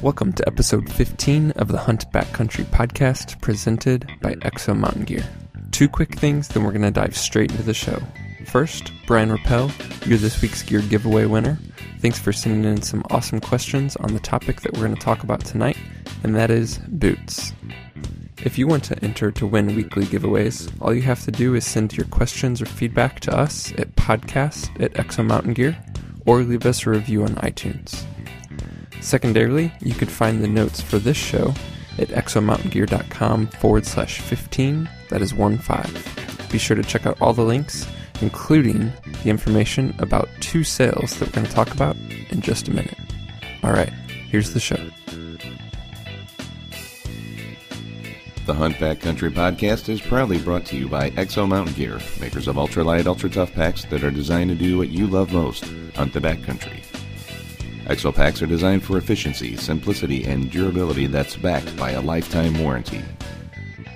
Welcome to episode 15 of the Hunt Backcountry Podcast, presented by EXO Mountain Gear. Two quick things, then we're going to dive straight into the show. First, Brian Rappel, you're this week's gear giveaway winner. Thanks for sending in some awesome questions on the topic that we're going to talk about tonight, and that is boots. If you want to enter to win weekly giveaways, all you have to do is send your questions or feedback to us at podcast@EXO Mountain Gear, or leave us a review on iTunes. Secondarily, you could find the notes for this show at exomountaingear.com/15, that is 15. Be sure to check out all the links, including the information about two sales that we're going to talk about in just a minute. Alright, here's the show. The Hunt Backcountry Podcast is proudly brought to you by EXO Mountain Gear, makers of ultralight, ultra-tough packs that are designed to do what you love most, hunt the backcountry. EXO packs are designed for efficiency, simplicity, and durability that's backed by a lifetime warranty.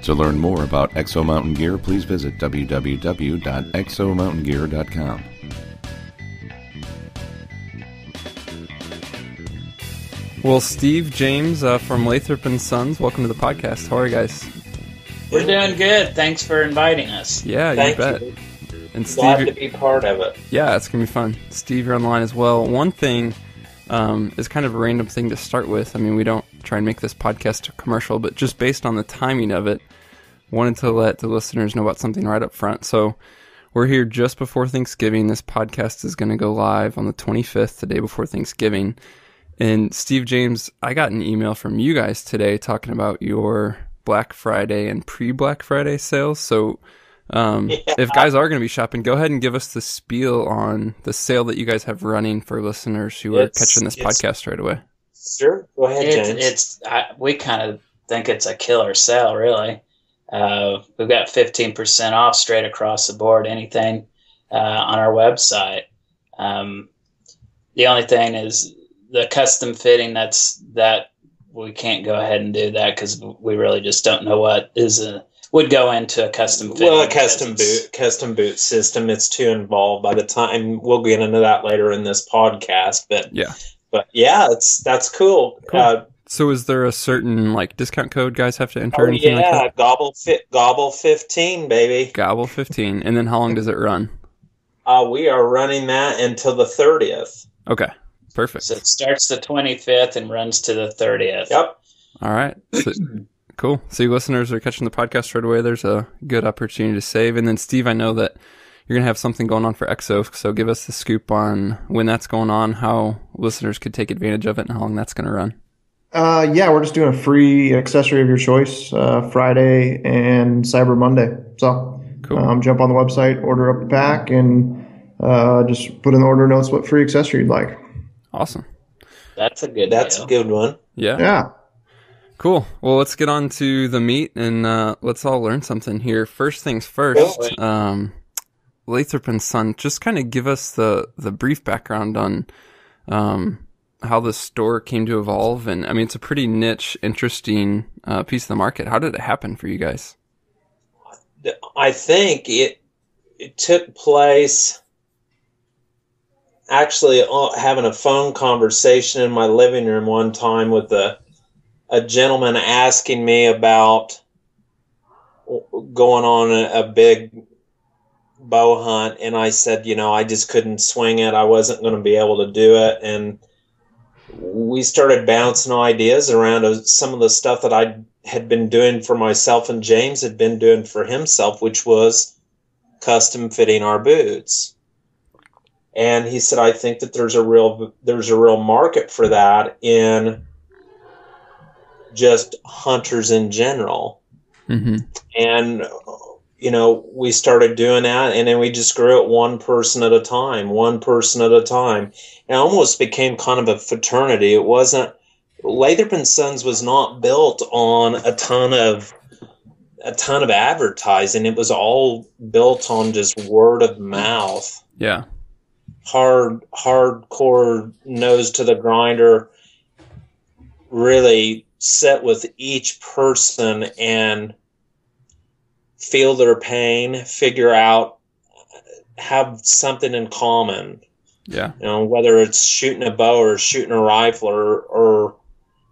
To learn more about EXO Mountain Gear, please visit www.exomountaingear.com. Well, Steve James from Lathrop and Sons, welcome to the podcast. How are you guys? We're doing good. Thanks for inviting us. Yeah, Thank you. And Steve, glad to be part of it. Yeah, it's going to be fun. Steve, you're online as well. One thing is kind of a random thing to start with. I mean, we don't try and make this podcast a commercial, but just based on the timing of it, wanted to let the listeners know about something right up front. So we're here just before Thanksgiving. This podcast is going to go live on the 25th, the day before Thanksgiving. And Steve James, I got an email from you guys today talking about your Black Friday and pre-Black Friday sales. So if guys are going to be shopping, go ahead and give us the spiel on the sale that you guys have running for listeners who are catching this podcast right away. Sure, go ahead, James. We kind of think it's a killer sale, really. We've got 15% off straight across the board, anything on our website. The only thing is the custom fitting, that we can't go ahead and do that because we really just don't know what would go into a custom fitting. Well, a custom boot system, it's too involved by the time. We'll get into that later in this podcast, but that's cool. So is there a certain discount code guys have to enter? Like that? GOBBLE15, baby. GOBBLE15. And then how long does it run? We are running that until the 30th. Okay. Perfect. So it starts the 25th and runs to the 30th. Yep. All right. So, cool. So you listeners are catching the podcast right away. There's a good opportunity to save. And then, Steve, I know that you're going to have something going on for EXO, so give us the scoop on when that's going on, how listeners could take advantage of it, and how long that's going to run. We're just doing a free accessory of your choice Friday and Cyber Monday. So cool. Jump on the website, order up the pack, and just put in the order notes what free accessory you'd like. Awesome. That's a good one. Yeah. Yeah. Cool. Well, let's get on to the meat and let's all learn something here. First things first, Lathrop and Son, just kind of give us the brief background on how the store came to evolve. And I mean, it's a pretty niche, interesting piece of the market. How did it happen for you guys? I think it took place actually having a phone conversation in my living room one time with a gentleman asking me about going on a big bow hunt, and I said, I just couldn't swing it. I wasn't going to be able to do it, and we started bouncing ideas around some of the stuff that I had been doing for myself and James had been doing for himself, which was custom fitting our boots. And he said, I think that there's a real market for that in just hunters in general. Mm-hmm. And, we started doing that, and then we just grew it one person at a time. It almost became kind of a fraternity. It wasn't – Lathrop & Sons was not built on a ton of advertising. It was all built on just word of mouth. Yeah. Hardcore nose to the grinder, really sit with each person and feel their pain, figure out, have something in common. Yeah. Whether it's shooting a bow or shooting a rifle or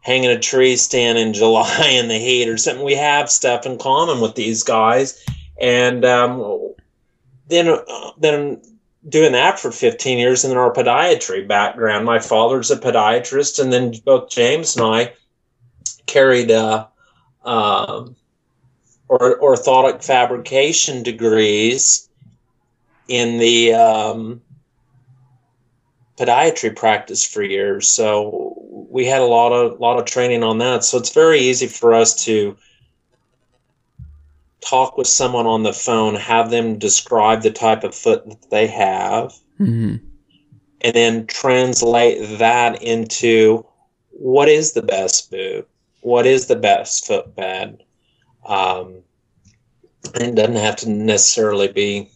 hang in a tree stand in July in the heat or something. We have stuff in common with these guys. And then doing that for 15 years, and then our podiatry background. My father's a podiatrist, and then both James and I carried orthotic fabrication degrees in the podiatry practice for years. So we had a lot of training on that. So it's very easy for us to talk with someone on the phone, have them describe the type of foot that they have, mm-hmm. and then translate that into what is the best boot, what is the best footbed. And it doesn't have to necessarily be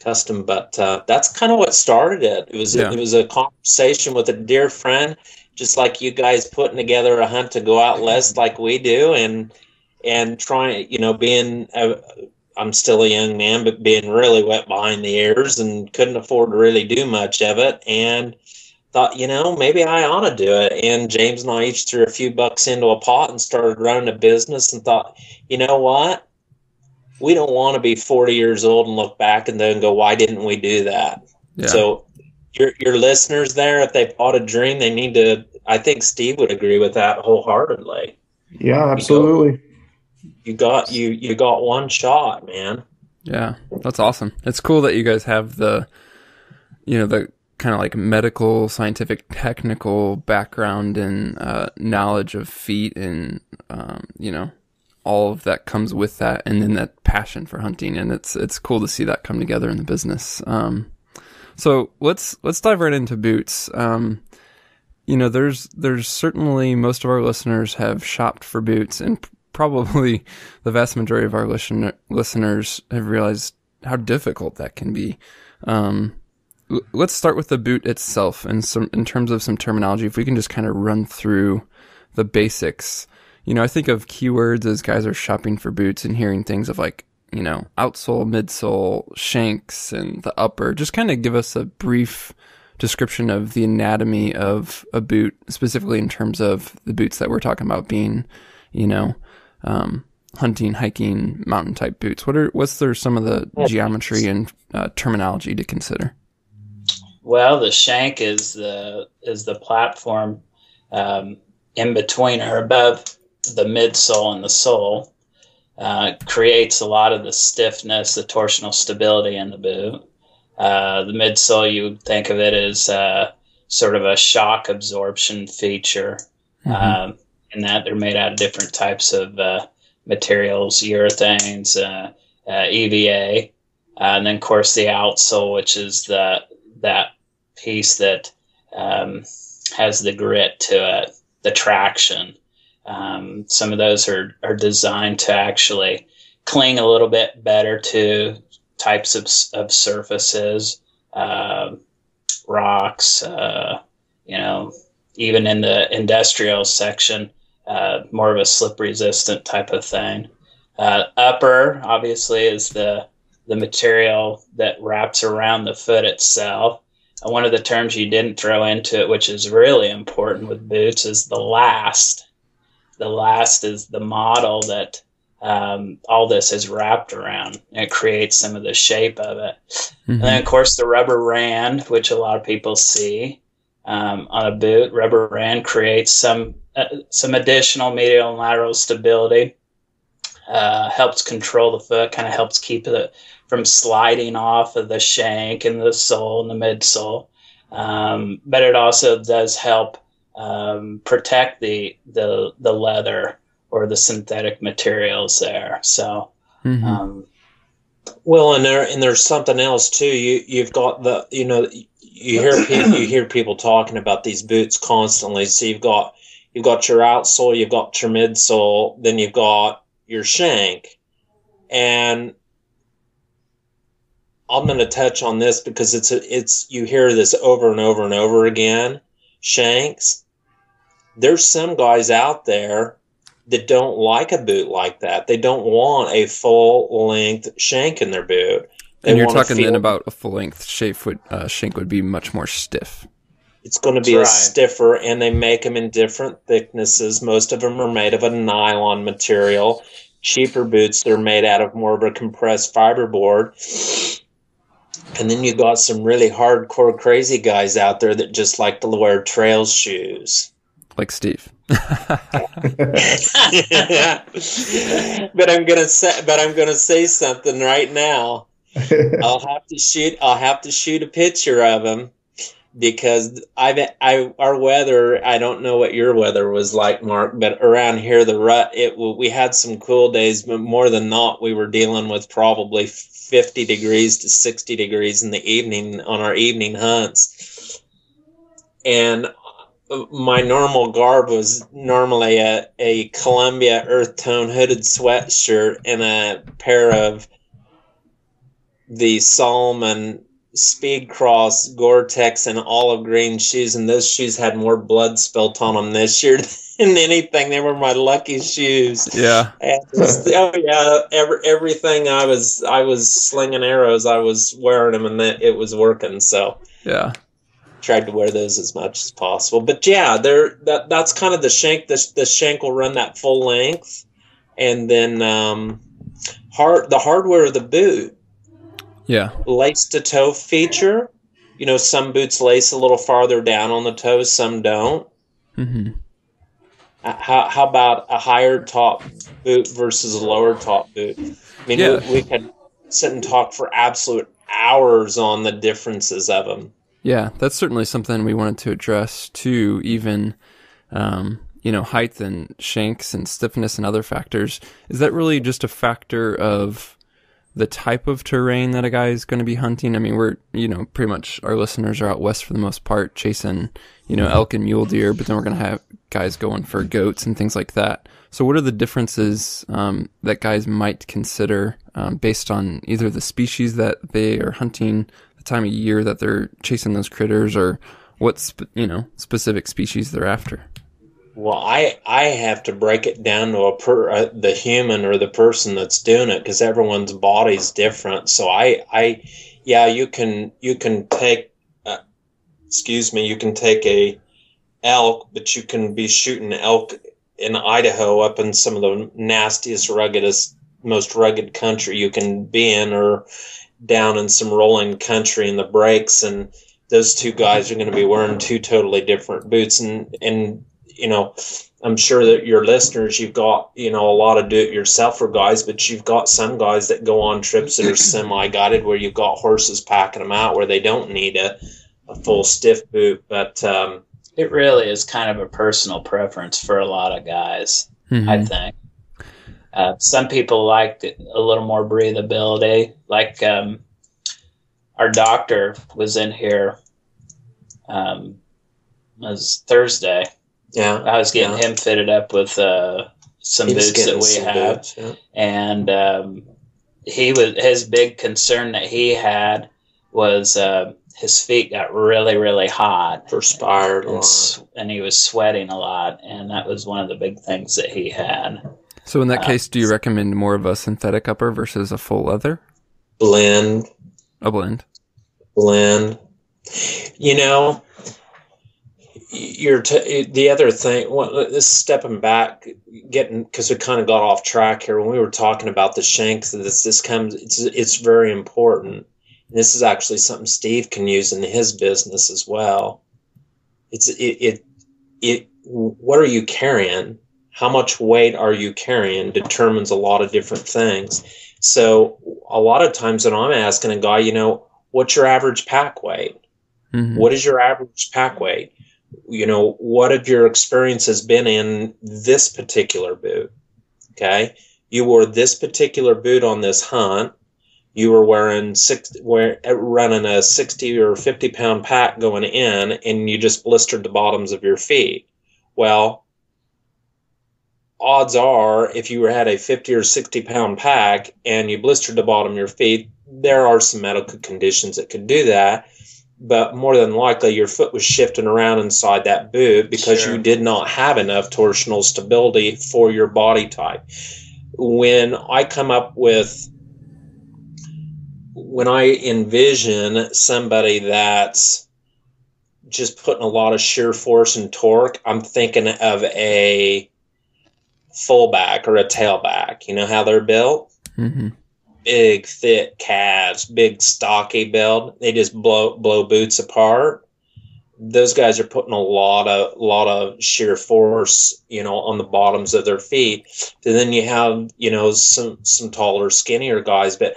custom, but that's kind of what started it. It was a conversation with a dear friend, just like you guys putting together a hunt to go out less like we do, and trying, you know, being I'm still a young man, but being really wet behind the ears and couldn't afford to really do much of it, and thought, you know, maybe I ought to do it. And James and I each threw a few bucks into a pot and started running a business, and thought, you know what, we don't want to be 40 years old and look back and then go, why didn't we do that? Yeah. So your listeners there, if they've caught a dream, they need to, I think Steve would agree with that wholeheartedly. Yeah, absolutely. You got one shot, man. Yeah, that's awesome. It's cool that you guys have the, you know, the kind of like medical, scientific, technical background and knowledge of feet and, you know, all of that comes with that, and then that passion for hunting. And it's cool to see that come together in the business. So let's dive right into boots. You know, there's certainly most of our listeners have shopped for boots, and probably the vast majority of our listeners have realized how difficult that can be. Let's start with the boot itself, and in terms of some terminology, if we can just kind of run through the basics. You know, I think of keywords as guys are shopping for boots and hearing things of like, you know, outsole, midsole, shanks, and the upper. Just kind of give us a brief description of the anatomy of a boot, specifically in terms of the boots that we're talking about being, you know, hunting, hiking, mountain type boots. What's some of the geometry and terminology to consider? Well, the shank is the platform in between or above the midsole and the sole. Creates a lot of the stiffness, the torsional stability in the boot. The midsole, you think of it as sort of a shock absorption feature. Mm-hmm. In that they're made out of different types of materials, urethanes, EVA, and then of course the outsole, which is that piece that has the grit to it, the traction. Some of those are designed to actually cling a little bit better to types of surfaces, rocks, you know, even in the industrial section, more of a slip resistant type of thing. Upper obviously is the material that wraps around the foot itself. And one of the terms you didn't throw into it, which is really important with boots, is the last. The last is the model that all this is wrapped around. It creates some of the shape of it. Mm-hmm. And then, of course, the rubber rand, which a lot of people see on a boot. Rubber rand creates some additional medial and lateral stability. Helps control the foot, kind of helps keep it from sliding off of the shank and the sole and the midsole. But it also does help protect the leather or the synthetic materials there. So, mm-hmm. Well, and there's something else too. You've got the, you know, you hear people talking about these boots constantly. So you've got your outsole, you've got your midsole, then you've got your shank. And I'm going to touch on this because it's you hear this over and over and over again. Shanks. There's some guys out there that don't like a boot like that. They don't want a full length shank in their boot. And you're talking then about a full length shank would be much more stiff. It's going to be a stiffer, and they make them in different thicknesses. Most of them are made of a nylon material. Cheaper boots, they're made out of more of a compressed fiberboard. And then you got some really hardcore crazy guys out there that just like to wear trail shoes. Like Steve. But I'm gonna say something right now. I'll have to shoot a picture of him, because our weather, I don't know what your weather was like, Mark, but around here we had some cool days, but more than not, we were dealing with probably 50 degrees to 60 degrees in the evening on our evening hunts. And my normal garb was normally a Columbia earth tone hooded sweatshirt and a pair of the Salomon Speedcross Gore-Tex and olive green shoes, and those shoes had more blood spilt on them this year than anything. They were my lucky shoes. Yeah. Everything I was slinging arrows, I was wearing them, and it was working. So yeah, tried to wear those as much as possible. But yeah, that's kind of the shank. The shank will run that full length, and then the hardware of the boot. Yeah. Lace to toe feature. You know, some boots lace a little farther down on the toe, some don't. Mm-hmm. How about a higher top boot versus a lower top boot? I mean, yeah, we could sit and talk for absolute hours on the differences of them. Yeah, that's certainly something we wanted to address too, even, height and shanks and stiffness and other factors. Is that really just a factor of the type of terrain that a guy is going to be hunting? I mean, we're, pretty much our listeners are out west for the most part chasing, elk and mule deer, but then we're going to have guys going for goats and things like that. So what are the differences that guys might consider based on either the species that they are hunting, the time of year that they're chasing those critters, or what, specific species they're after? Well, I have to break it down to the human or the person that's doing it, because everyone's body's different. So you can take a elk, but you can be shooting elk in Idaho up in some of the nastiest, ruggedest, most rugged country you can be in, or down in some rolling country in the breaks, and those two guys are going to be wearing two totally different boots, and I'm sure that your listeners, you've got, a lot of do-it-yourselfer guys, but you've got some guys that go on trips that are semi-guided, where you've got horses packing them out, where they don't need a full stiff boot. But it really is kind of a personal preference for a lot of guys, mm-hmm. I think. Some people like a little more breathability. Like our doctor was in here, it was Thursday. Yeah, I was getting him fitted up with some boots that we have, and his big concern that he had was his feet got really, really hot, perspired, and he was sweating a lot, and that was one of the big things that he had. So in that case, do you recommend more of a synthetic upper versus a full leather? Blend. A blend. Blend. The other thing, stepping back, because we kind of got off track here when we were talking about the shanks. It's very important. And this is actually something Steve can use in his business as well. What are you carrying? How much weight are you carrying determines a lot of different things. So a lot of times when I'm asking a guy, what's your average pack weight? Mm-hmm. What is your average pack weight? What have your experiences been in this particular boot? Okay. You wore this particular boot on this hunt. You were wearing running a 60 or 50 pound pack going in, and you just blistered the bottoms of your feet. Well, odds are, if you had a 50 or 60 pound pack and you blistered the bottom of your feet, there are some medical conditions that could do that. But more than likely, your foot was shifting around inside that boot because you did not have enough torsional stability for your body type. When I envision somebody that's just putting a lot of sheer force and torque, I'm thinking of a fullback or a tailback. You know how they're built? Mm-hmm. Big, thick calves, big, stocky build. They just blow boots apart. Those guys are putting a lot of sheer force, you know, on the bottoms of their feet. And then you have, you know, some taller, skinnier guys, but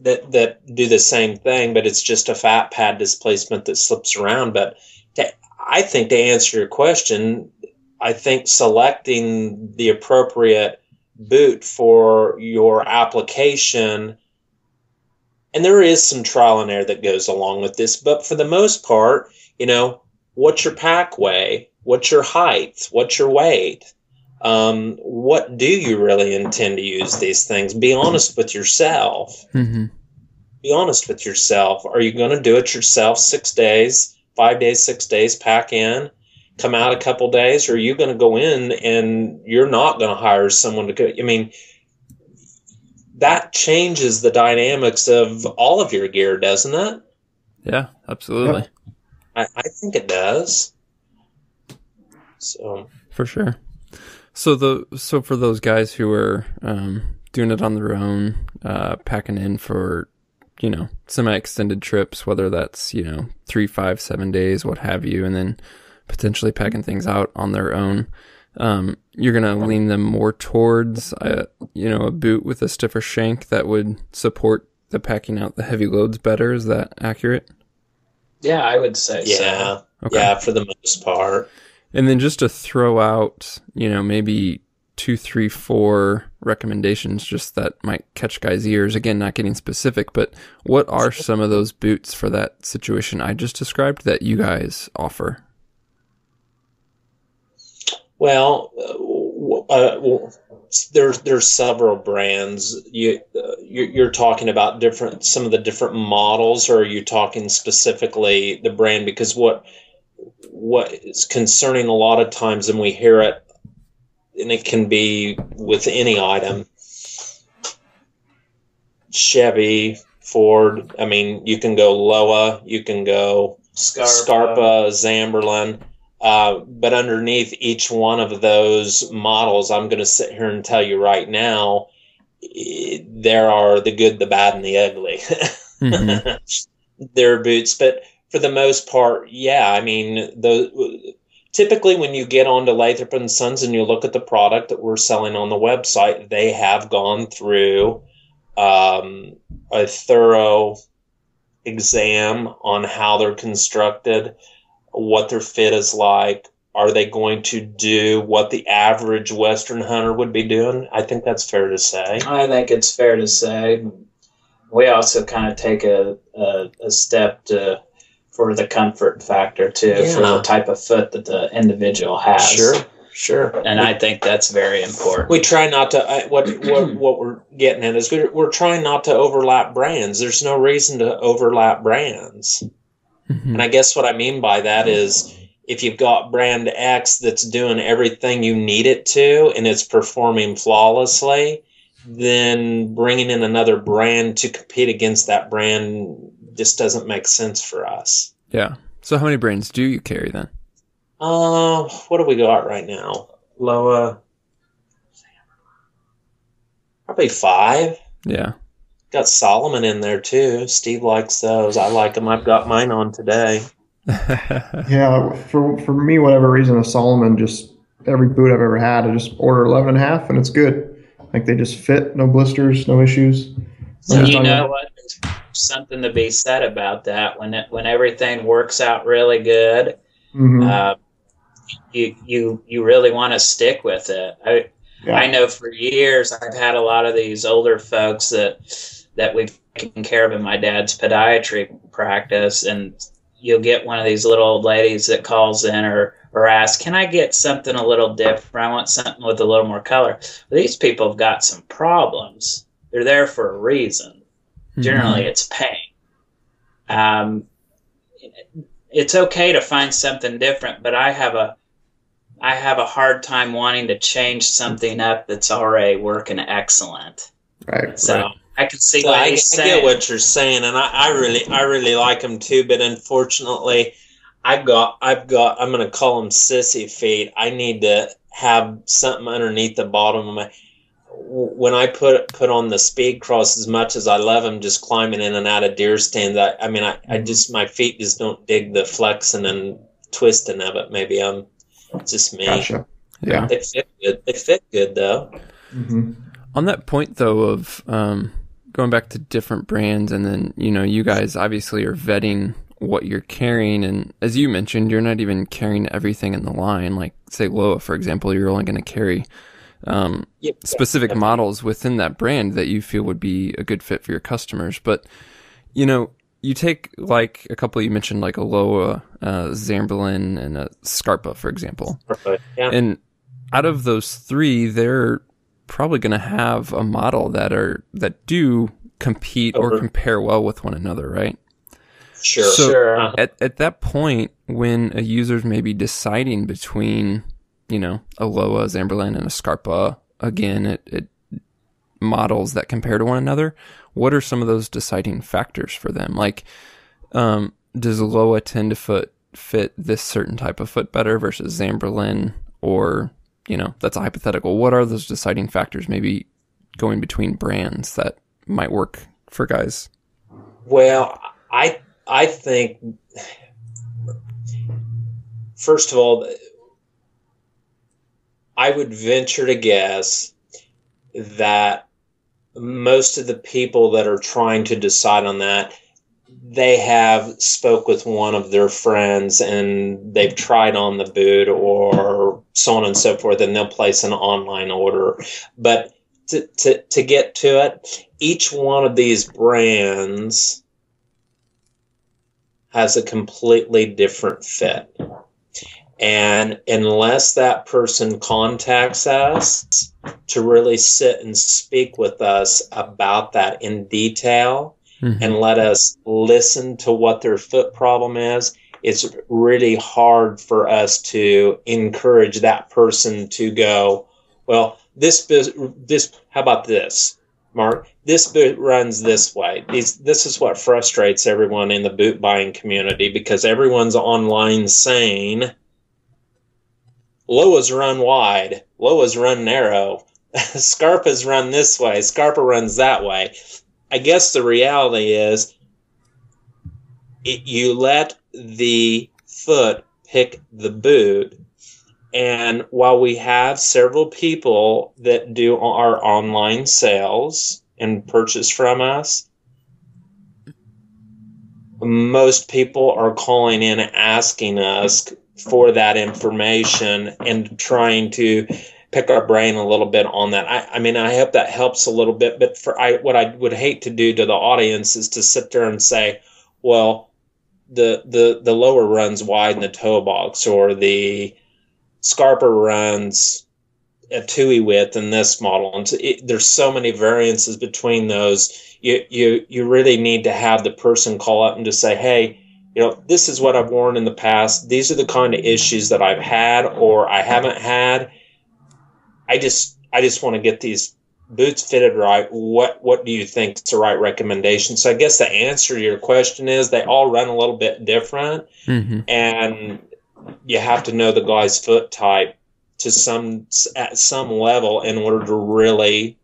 that do the same thing, but it's just a fat pad displacement that slips around. But I think to answer your question, I think selecting the appropriate boot for your application, and there is some trial and error that goes along with this, but for the most part, you know, what's your pack weigh? What's your height? What's your weight? What do you really intend to use these things? Be honest with yourself. Mm-hmm. Be honest with yourself. Are you going to do it yourself 6 days, 5 days, 6 days, pack in, come out a couple days, or are you going to go in and you're not going to hire someone to go? I mean, that changes the dynamics of all of your gear, doesn't it? Yeah, absolutely. I think it does. So for sure. So for those guys who are doing it on their own, packing in for, you know, semi-extended trips, whether that's, you know, 3, 5, 7 days, what have you, and then potentially packing things out on their own, you're going to lean them more towards, you know, a boot with a stiffer shank that would support the packing out the heavy loads better. Is that accurate? Yeah, I would say so. Yeah, okay. Yeah, for the most part. And then just to throw out, you know, maybe 2, 3, 4 recommendations just that might catch guys' ears. Again, not getting specific, but what are some of those boots for that situation I just described that you guys offer? Well, there's several brands. You're talking about some of the different models, or are you talking specifically the brand? Because what is concerning a lot of times, and we hear it, and it can be with any item, Chevy, Ford, I mean, you can go Lowa, you can go Scarpa, Zamberlan, but underneath each one of those models, I'm going to sit here and tell you right now, there are the good, the bad, and the ugly. Mm-hmm. There are boots, but for the most part, yeah. I mean, typically when you get onto Lathrop and Sons and you look at the product that we're selling on the website, they have gone through a thorough exam on how they're constructed, what their fit is like. Are they going to do what the average Western hunter would be doing? I think that's fair to say. I think it's fair to say. We also kind of take a step to... for the comfort factor, too, yeah. For the type of foot that the individual has. Sure. And I think that's very important. We try not to, what we're getting at is we're trying not to overlap brands. There's no reason to overlap brands. Mm-hmm. And I guess what I mean by that is if you've got brand X that's doing everything you need it to and it's performing flawlessly, then bringing in another brand to compete against that brand just doesn't make sense for us. Yeah. So how many brands do you carry then? What do we got right now? Lowa. Probably 5. Yeah. Got Salomon in there too. Steve likes those. I like them. I've got mine on today. Yeah. For me, whatever reason, a Salomon, just every boot I've ever had, I just order 11.5 and it's good. Like they just fit, no blisters, no issues. So you know what? Something to be said about that when everything works out really good. Mm-hmm. You really want to stick with it. I know for years I've had a lot of these older folks that we've taken care of in my dad's podiatry practice, and you'll get one of these little old ladies that calls in or asks, "Can I get something a little different? I want something with a little more color." But these people have got some problems. They're there for a reason. Generally, it's pain. It's okay to find something different, but I have a hard time wanting to change something up that's already working excellent. Right. So I can see what you're saying. I get what you're saying, and I really like them too. But unfortunately, I'm going to call them sissy feet. I need to have something underneath the bottom of my, when I put on the speed cross, as much as I love them, just climbing in and out of deer stands. I just, my feet just don't dig the flexing and twisting of it. Maybe I'm just me. Gotcha. Yeah. They fit good though. Mm-hmm. On that point though, of, going back to different brands, and then, you know, you guys obviously are vetting what you're carrying, and as you mentioned, you're not even carrying everything in the line. Like say Lowa, for example, you're only going to carry specific models within that brand that you feel would be a good fit for your customers. But you know, you take like a couple you mentioned, like a Lowa, Zamberlan, and a Scarpa, for example. Yeah. And out of those three, they're probably going to have a model that do compete or compare well with one another, right? Sure. So sure. At that point, when a user's maybe deciding between, you know, a Lowa, Zamberlan, and a Scarpa, again, it models that compare to one another, what are some of those deciding factors for them? Like, does Lowa tend to fit this certain type of foot better versus Zamberlan? Or, you know, that's a hypothetical. What are those deciding factors maybe going between brands that might work for guys? Well, I think, first of all, I would venture to guess that most of the people that are trying to decide on that, they have spoke with one of their friends and they've tried on the boot or so on and so forth, and they'll place an online order. But to get to it, each one of these brands has a completely different fit. And unless that person contacts us to really sit and speak with us about that in detail, mm-hmm. and let us listen to what their foot problem is, it's really hard for us to encourage that person to go, well, this how about this? Mark, this boot runs this way. This is what frustrates everyone in the boot buying community, because everyone's online saying, Lowa's run wide, Lowa's run narrow, Scarpa's run this way, Scarpa runs that way. I guess the reality is you let the foot pick the boot. And while we have several people that do our online sales and purchase from us, most people are calling in asking us for that information and trying to pick our brain a little bit on that. I mean, I hope that helps a little bit, but what I would hate to do to the audience is to sit there and say, well, the Lowa runs wide in the toe box, or the Scarpa runs a 2E width in this model, and there's so many variances between those. You really need to have the person call up and just say, hey, you know, this is what I've worn in the past. These are the kind of issues that I've had or I haven't had. I just want to get these boots fitted right. What do you think is the right recommendation? So I guess the answer to your question is they all run a little bit different, mm-hmm. and you have to know the guy's foot type to at some level in order to really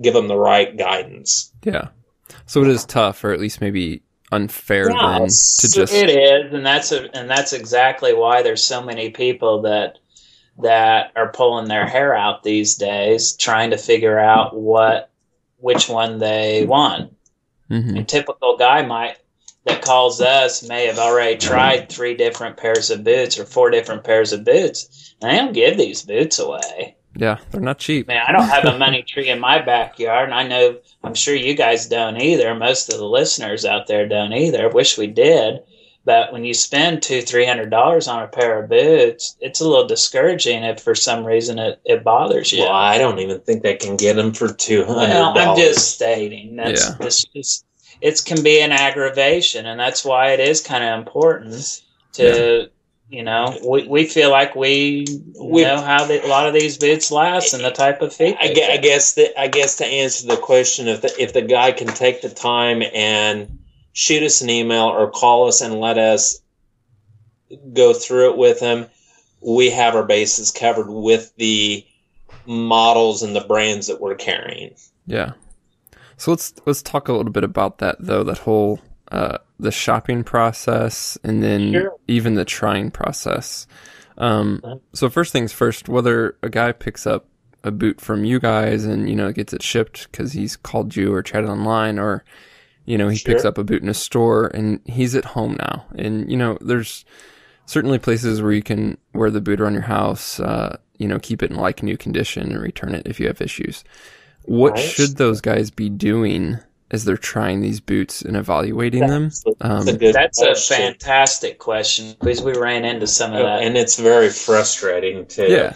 give them the right guidance. Yeah. So it is tough, or at least maybe unfair, then to just it is, and that's exactly why there's so many people that are pulling their hair out these days trying to figure out which one they want. Mm-hmm. A typical guy that calls us may have already tried 3 different pairs of boots or 4 different pairs of boots. And I don't give these boots away. Yeah, they're not cheap. Man, I don't have a money tree in my backyard, and I'm sure you guys don't either. Most of the listeners out there don't either. I wish we did. But when you spend $200-$300 on a pair of boots, it's a little discouraging if for some reason it bothers you. Well, I don't even think they can get them for $200. Well, I'm just stating. That's just... It can be an aggravation, and that's why it is kind of important to, you know, we feel like we know how a lot of these boots last and the type of feet. I guess to answer the question, if the guy can take the time and shoot us an email or call us and let us go through it with him, we have our bases covered with the models and the brands that we're carrying. Yeah. So let's talk a little bit about that, though, that whole the shopping process and then even the trying process. So first things first, whether a guy picks up a boot from you guys and, you know, gets it shipped because he's called you or chatted online, or, you know, he picks up a boot in a store and he's at home now. And, you know, there's certainly places where you can wear the boot around your house, you know, keep it in like new condition and return it if you have issues. What should those guys be doing as they're trying these boots and evaluating them? That's a fantastic question, because we ran into some of that. And it's very frustrating, too. Yeah.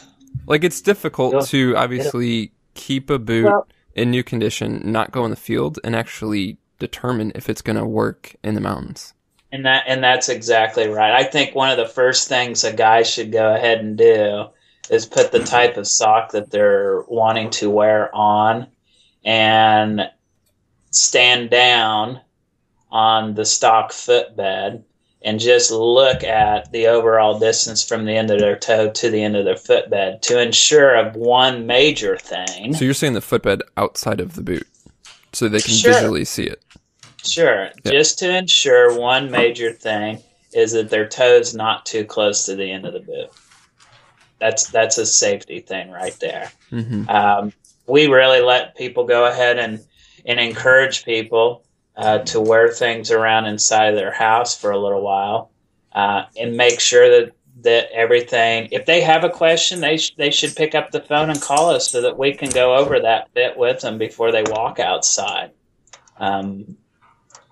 Like, it's difficult to obviously keep a boot in new condition, not go in the field, and actually determine if it's going to work in the mountains. And that's exactly right. I think one of the first things a guy should go ahead and do is put the type of sock that they're wanting to wear on and stand down on the stock footbed and just look at the overall distance from the end of their toe to the end of their footbed to ensure of one major thing. So you're saying the footbed outside of the boot so they can visually see it. Sure. Just to ensure one major thing is that their toe's not too close to the end of the boot. That's a safety thing right there. Mm-hmm. We really let people go ahead and encourage people to wear things around inside of their house for a little while and make sure that everything, if they have a question, they should pick up the phone and call us so that we can go over that bit with them before they walk outside. You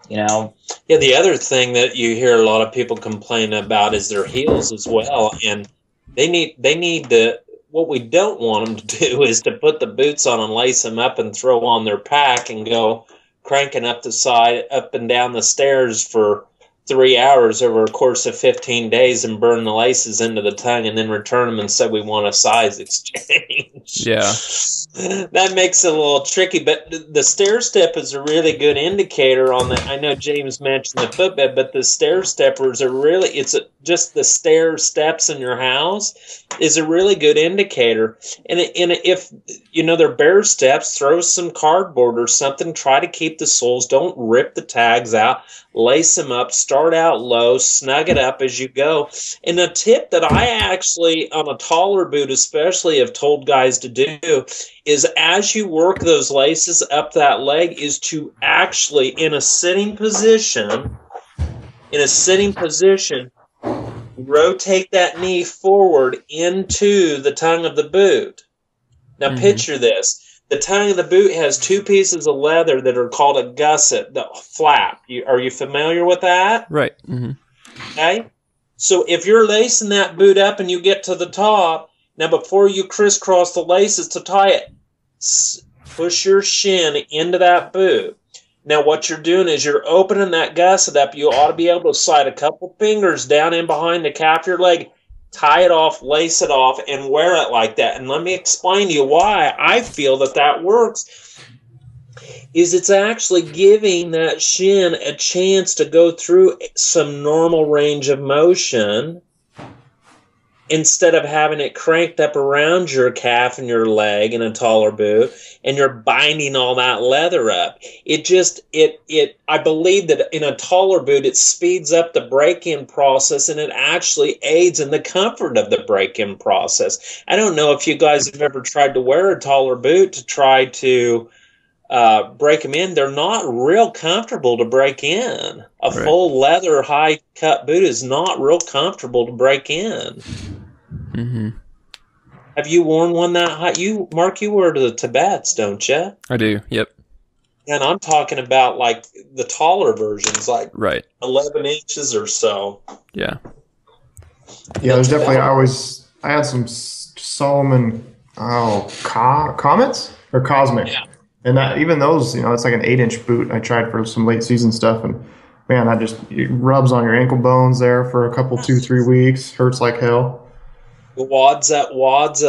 know, the other thing that you hear a lot of people complain about is their heels as well. And they need to, what we don't want them to do is to put the boots on and lace them up and throw on their pack and go cranking up the side, up and down the stairs for 3 hours over a course of 15 days and burn the laces into the tongue and then return them and say we want a size exchange. Yeah. That makes it a little tricky, but the stair step is a really good indicator on that. I know James mentioned the footbed, but the stair steppers are really, just the stair steps in your house is a really good indicator. And if, you know, they're bare steps, throw some cardboard or something, try to keep the soles, don't rip the tags out, lace them up, start out low, snug it up as you go. And a tip that I actually, on a taller boot especially, have told guys to do is as you work those laces up that leg is to actually, in a sitting position, rotate that knee forward into the tongue of the boot. Now picture this. The tongue of the boot has two pieces of leather that are called a gusset, the flap. Are you familiar with that? Right. Mm-hmm. Okay. So if you're lacing that boot up and you get to the top, now before you crisscross the laces to tie it, push your shin into that boot. Now what you're doing is you're opening that gusset up. You ought to be able to slide a couple fingers down in behind the calf of your leg, tie it off, lace it off, and wear it like that. And let me explain to you why I feel that works is it's actually giving that shin a chance to go through some normal range of motion instead of having it cranked up around your calf and your leg in a taller boot, and you're binding all that leather up. I believe that in a taller boot, it speeds up the break-in process, and it actually aids in the comfort of the break-in process. I don't know if you guys have ever tried to wear a taller boot to try to break them in. They're not real comfortable to break in. A full leather high-cut boot is not real comfortable to break in. Mm-hmm. Have you worn one that high? Mark, you wear the Tibets, don't you? I do, yep. And I'm talking about, like, the taller versions, like 11 inches or so. Yeah. Yeah, there's definitely I had some Salomon Comets or Cosmic. Yeah. And that, even those, you know, it's like an 8-inch boot I tried for some late season stuff, and man, that just rubs on your ankle bones there for a couple, 2-3 weeks. Hurts like hell. Wads a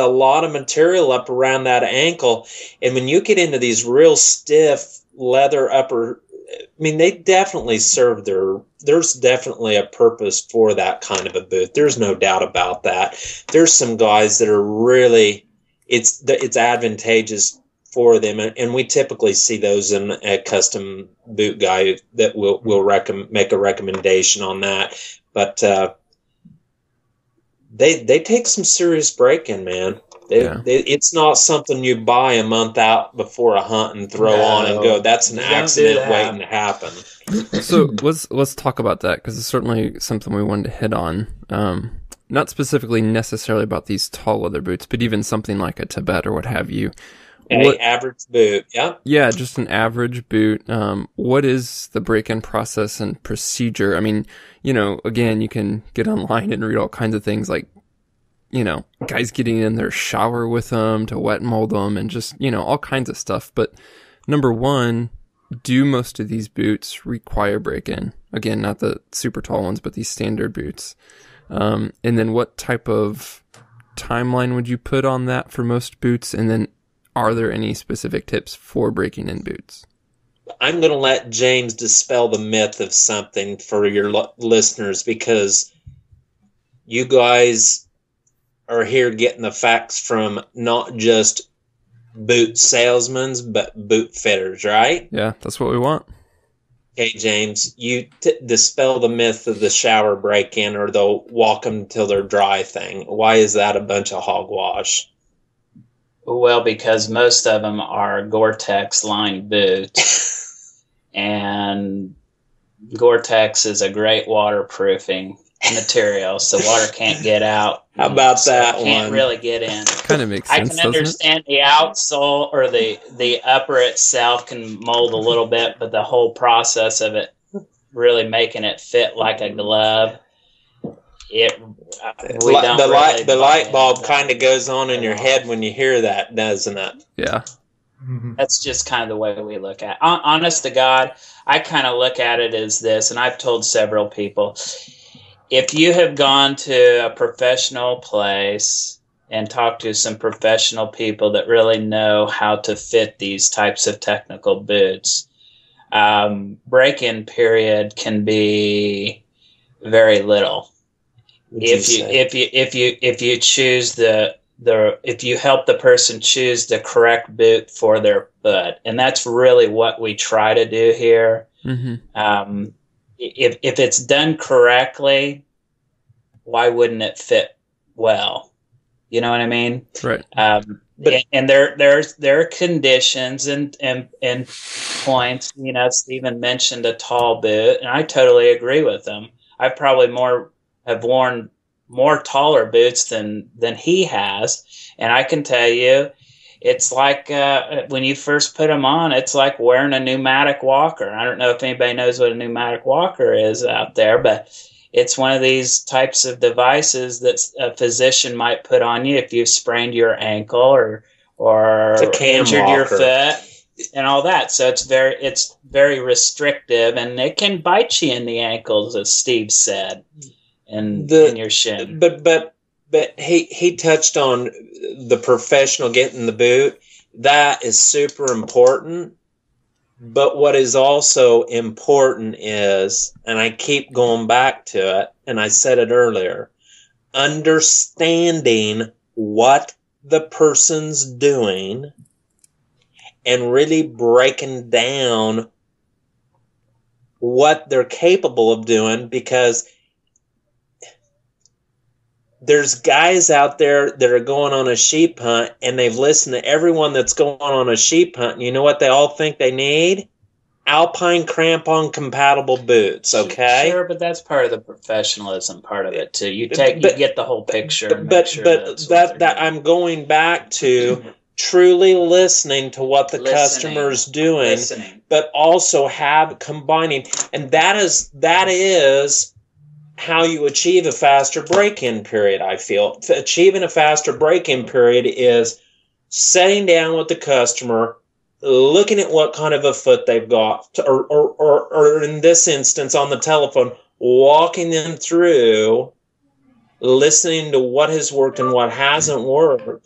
lot of material up around that ankle, and when you get into these real stiff leather upper I mean, they definitely serve their, there's definitely a purpose for that kind of a booth. There's no doubt about that. There's some guys that are really, it's advantageous for them. And we typically see those in a custom boot guy that will make a recommendation on that. But, they take some serious break-in, man. It's not something you buy a month out before a hunt and throw on and go, that's an accident waiting to happen. So let's talk about that, because it's certainly something we wanted to hit on. Not specifically necessarily about these tall leather boots, but even something like a Tibet or what have you. An average boot, yeah? Yeah, just an average boot. What is the break-in process and procedure? I mean, you know, again, you can get online and read all kinds of things like, you know, guys getting in their shower with them to wet mold them and just, you know, all kinds of stuff. But number one, do most of these boots require break-in? Again, not the super tall ones, but these standard boots. And then what type of timeline would you put on that for most boots? And then are there any specific tips for breaking in boots? I'm going to let James dispel the myth of something for your listeners, because you guys are here getting the facts from not just boot salesmen, but boot fitters, right? Yeah, that's what we want. Okay, James, you dispel the myth of the shower break-in or they'll walk them till they're dry thing. Why is that a bunch of hogwash? Well, because most of them are Gore-Tex lined boots, and Gore-Tex is a great waterproofing material, so water can't get out. How about that one? Can't really get in. Kind of makes sense. I can understand the outsole or the upper itself can mold a little bit, but the whole process of it really making it fit like a glove. The light bulb kind of goes on in your head when you hear that, doesn't it? Yeah. Mm-hmm. That's just kind of the way we look at it. Honest to God, I kind of look at it as this, and I've told several people, if you have gone to a professional place and talked to some professional people that really know how to fit these types of technical boots, break-in period can be very little. If you help the person choose the correct boot for their foot, and that's really what we try to do here. Mm-hmm. If it's done correctly, why wouldn't it fit well? You know what I mean? Right. But there are conditions and points. You know, Stephen mentioned a tall boot, and I totally agree with him. I probably have worn more taller boots than he has. And I can tell you, it's like when you first put them on, it's like wearing a pneumatic walker. I don't know if anybody knows what a pneumatic walker is out there, but it's one of these types of devices that a physician might put on you if you've sprained your ankle or injured your foot and all that. So it's very restrictive, and it can bite you in the ankles, as Steve said. In your shin. But he touched on the professional getting the boot. That is super important. But what is also important is, and I keep going back to it, and I said it earlier, understanding what the person's doing and really breaking down what they're capable of doing, because there's guys out there that are going on a sheep hunt, and they've listened to everyone that's going on a sheep hunt. And you know what they all think they need? Alpine crampon compatible boots. Okay, sure, but that's part of the professionalism part of it too. You get the whole picture. But I'm going back to truly listening to what the customer's doing, but also combining, and that is how you achieve a faster break-in period, I feel. Achieving a faster break-in period is sitting down with the customer, looking at what kind of a foot they've got, or in this instance, on the telephone, walking them through, listening to what has worked and what hasn't worked,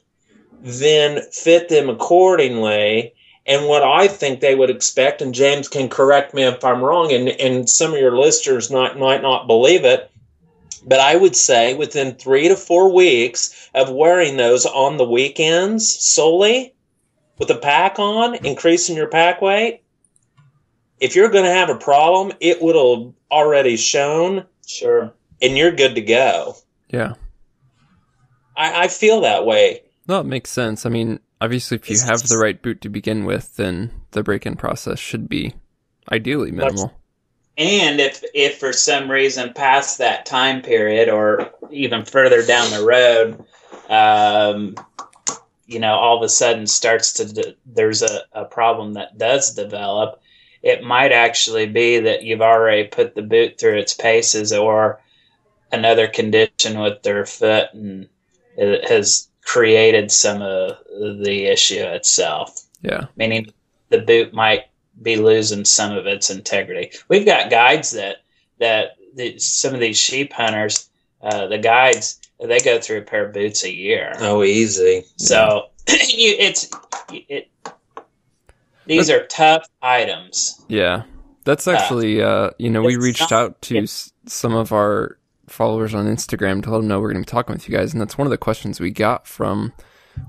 then fit them accordingly, and what I think they would expect, and James can correct me if I'm wrong, and some of your listeners might not believe it, but I would say within 3 to 4 weeks of wearing those on the weekends solely with a pack on, increasing your pack weight, if you're going to have a problem, it would have already shown. Sure. And you're good to go. Yeah. I feel that way. No, it makes sense. I mean, obviously, if you have the right boot to begin with, then the break-in process should be ideally minimal. And if for some reason past that time period or even further down the road, all of a sudden starts to there's a problem that does develop, it might actually be that you've already put the boot through its paces or another condition with their foot and it has created some of the issue itself. Yeah. Meaning the boot might be losing some of its integrity. We've got guides that some of these sheep hunters, the guides, they go through a pair of boots a year. Oh, easy. So yeah. These are tough items. Yeah. That's actually, we reached out to some of our followers on Instagram to let them know we're going to be talking with you guys. And that's one of the questions we got from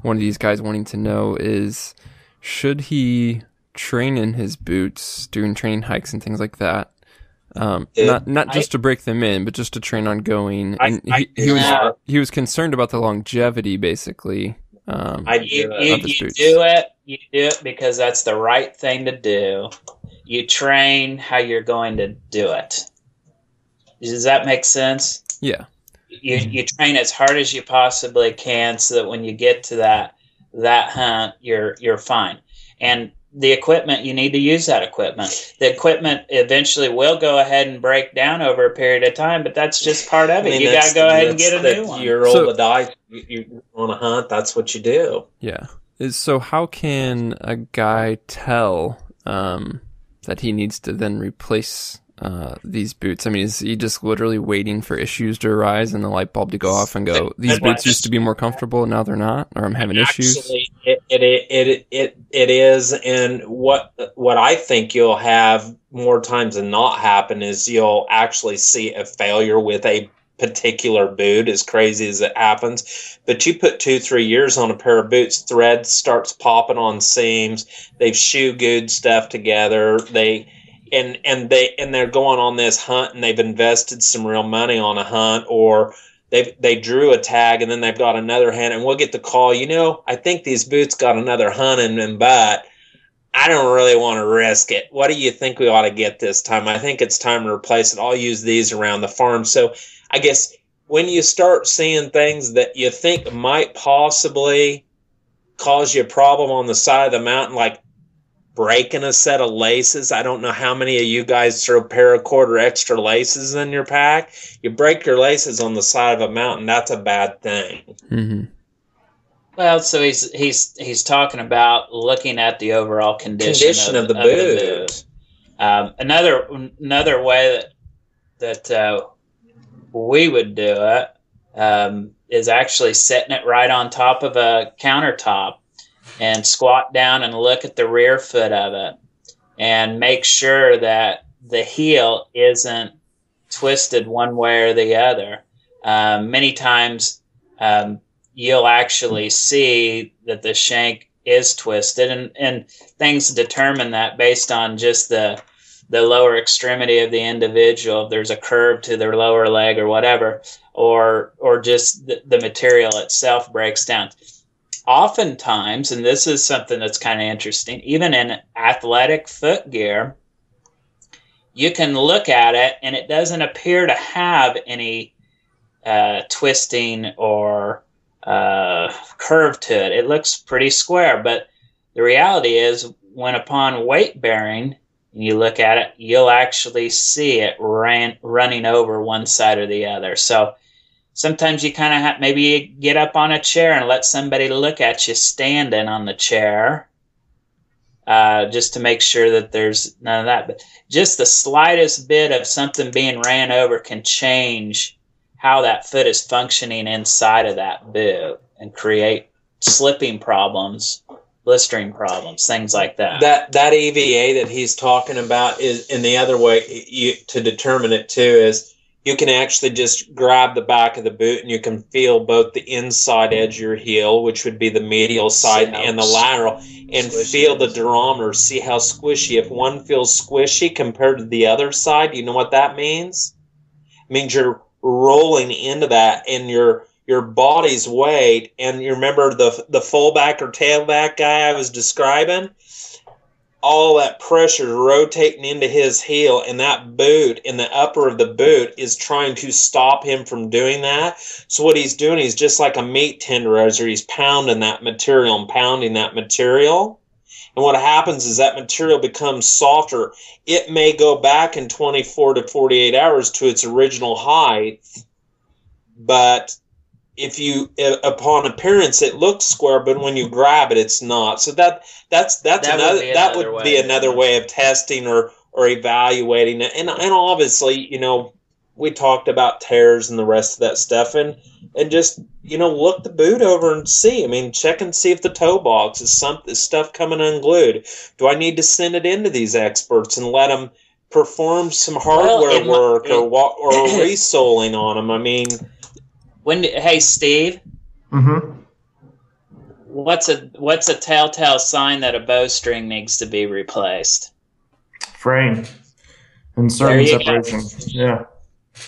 one of these guys wanting to know is, should he train in his boots doing training hikes and things like that? Not just to break them in, but just to train on going. And he was concerned about the longevity, basically. You do it because that's the right thing to do. You train how you're going to do it. Does that make sense? Yeah. You train as hard as you possibly can so that when you get to that hunt, you're fine. And the equipment, you need to use that equipment. The equipment eventually will go ahead and break down over a period of time, but that's just part of it. You got to go ahead and get a new one. You roll the dice. You want to hunt, that's what you do. Yeah. So how can a guy tell that he needs to then replace these boots? I mean, is he just literally waiting for issues to arise and the light bulb to go off and go, these boots used to be more comfortable and now they're not, or I'm having issues? Actually, it is, and what I think you'll have more times than not happen is you'll actually see a failure with a particular boot, as crazy as it happens. But you put 2-3 years on a pair of boots, thread starts popping on seams, they've shoe glued stuff together, they're going on this hunt, and they've invested some real money on a hunt, or they drew a tag and then they've got another hunt, and we'll get the call, I think these boots got another hunt in them, but I don't really want to risk it. What do you think we ought to get this time? I think it's time to replace it. I'll use these around the farm. So I guess when you start seeing things that you think might possibly cause you a problem on the side of the mountain, like breaking a set of laces. I don't know how many of you guys throw paracord or extra laces in your pack. You break your laces on the side of a mountain, that's a bad thing. Mm-hmm. Well, so he's talking about looking at the overall condition of the boot. Another way that we would do it is actually setting it right on top of a countertop and squat down and look at the rear foot of it and make sure that the heel isn't twisted one way or the other. Many times you'll actually see that the shank is twisted, and things determine that based on just the lower extremity of the individual, if there's a curve to their lower leg or whatever, or just the material itself breaks down. Oftentimes, and this is something that's kind of interesting, even in athletic footgear, you can look at it and it doesn't appear to have any twisting or curve to it. It looks pretty square, but the reality is when upon weight bearing, you look at it, you'll actually see it running over one side or the other. So sometimes you kind of maybe you get up on a chair and let somebody look at you standing on the chair just to make sure that there's none of that. But just the slightest bit of something being ran over can change how that foot is functioning inside of that boot and create slipping problems blistering problems, things like that. That EVA that he's talking about is, and the other way to determine it too is you can actually just grab the back of the boot and you can feel both the inside edge of your heel, which would be the medial side and the lateral, and feel the durometer, see how squishy. If one feels squishy compared to the other side, you know what that means? It means you're rolling into that and your body's weight, and you remember the fullback or tailback guy I was describing? All that pressure rotating into his heel, and that boot in the upper of the boot is trying to stop him from doing that. So what he's doing, he's just like a meat tenderizer. He's pounding that material and pounding that material. And what happens is that material becomes softer. It may go back in 24 to 48 hours to its original height, but if you, upon appearance, it looks square, but when you grab it, it's not. So that would be another way of testing or evaluating it. And obviously, you know, we talked about tears and the rest of that stuff, and just, you know, look the boot over and see. I mean, check and see if the toe box is stuff coming unglued. Do I need to send it into these experts and let them perform some hardware work or resoling on them? I mean. Hey Steve. Mm-hmm. What's a telltale sign that a bowstring needs to be replaced? Fraying and certain separation. Yeah.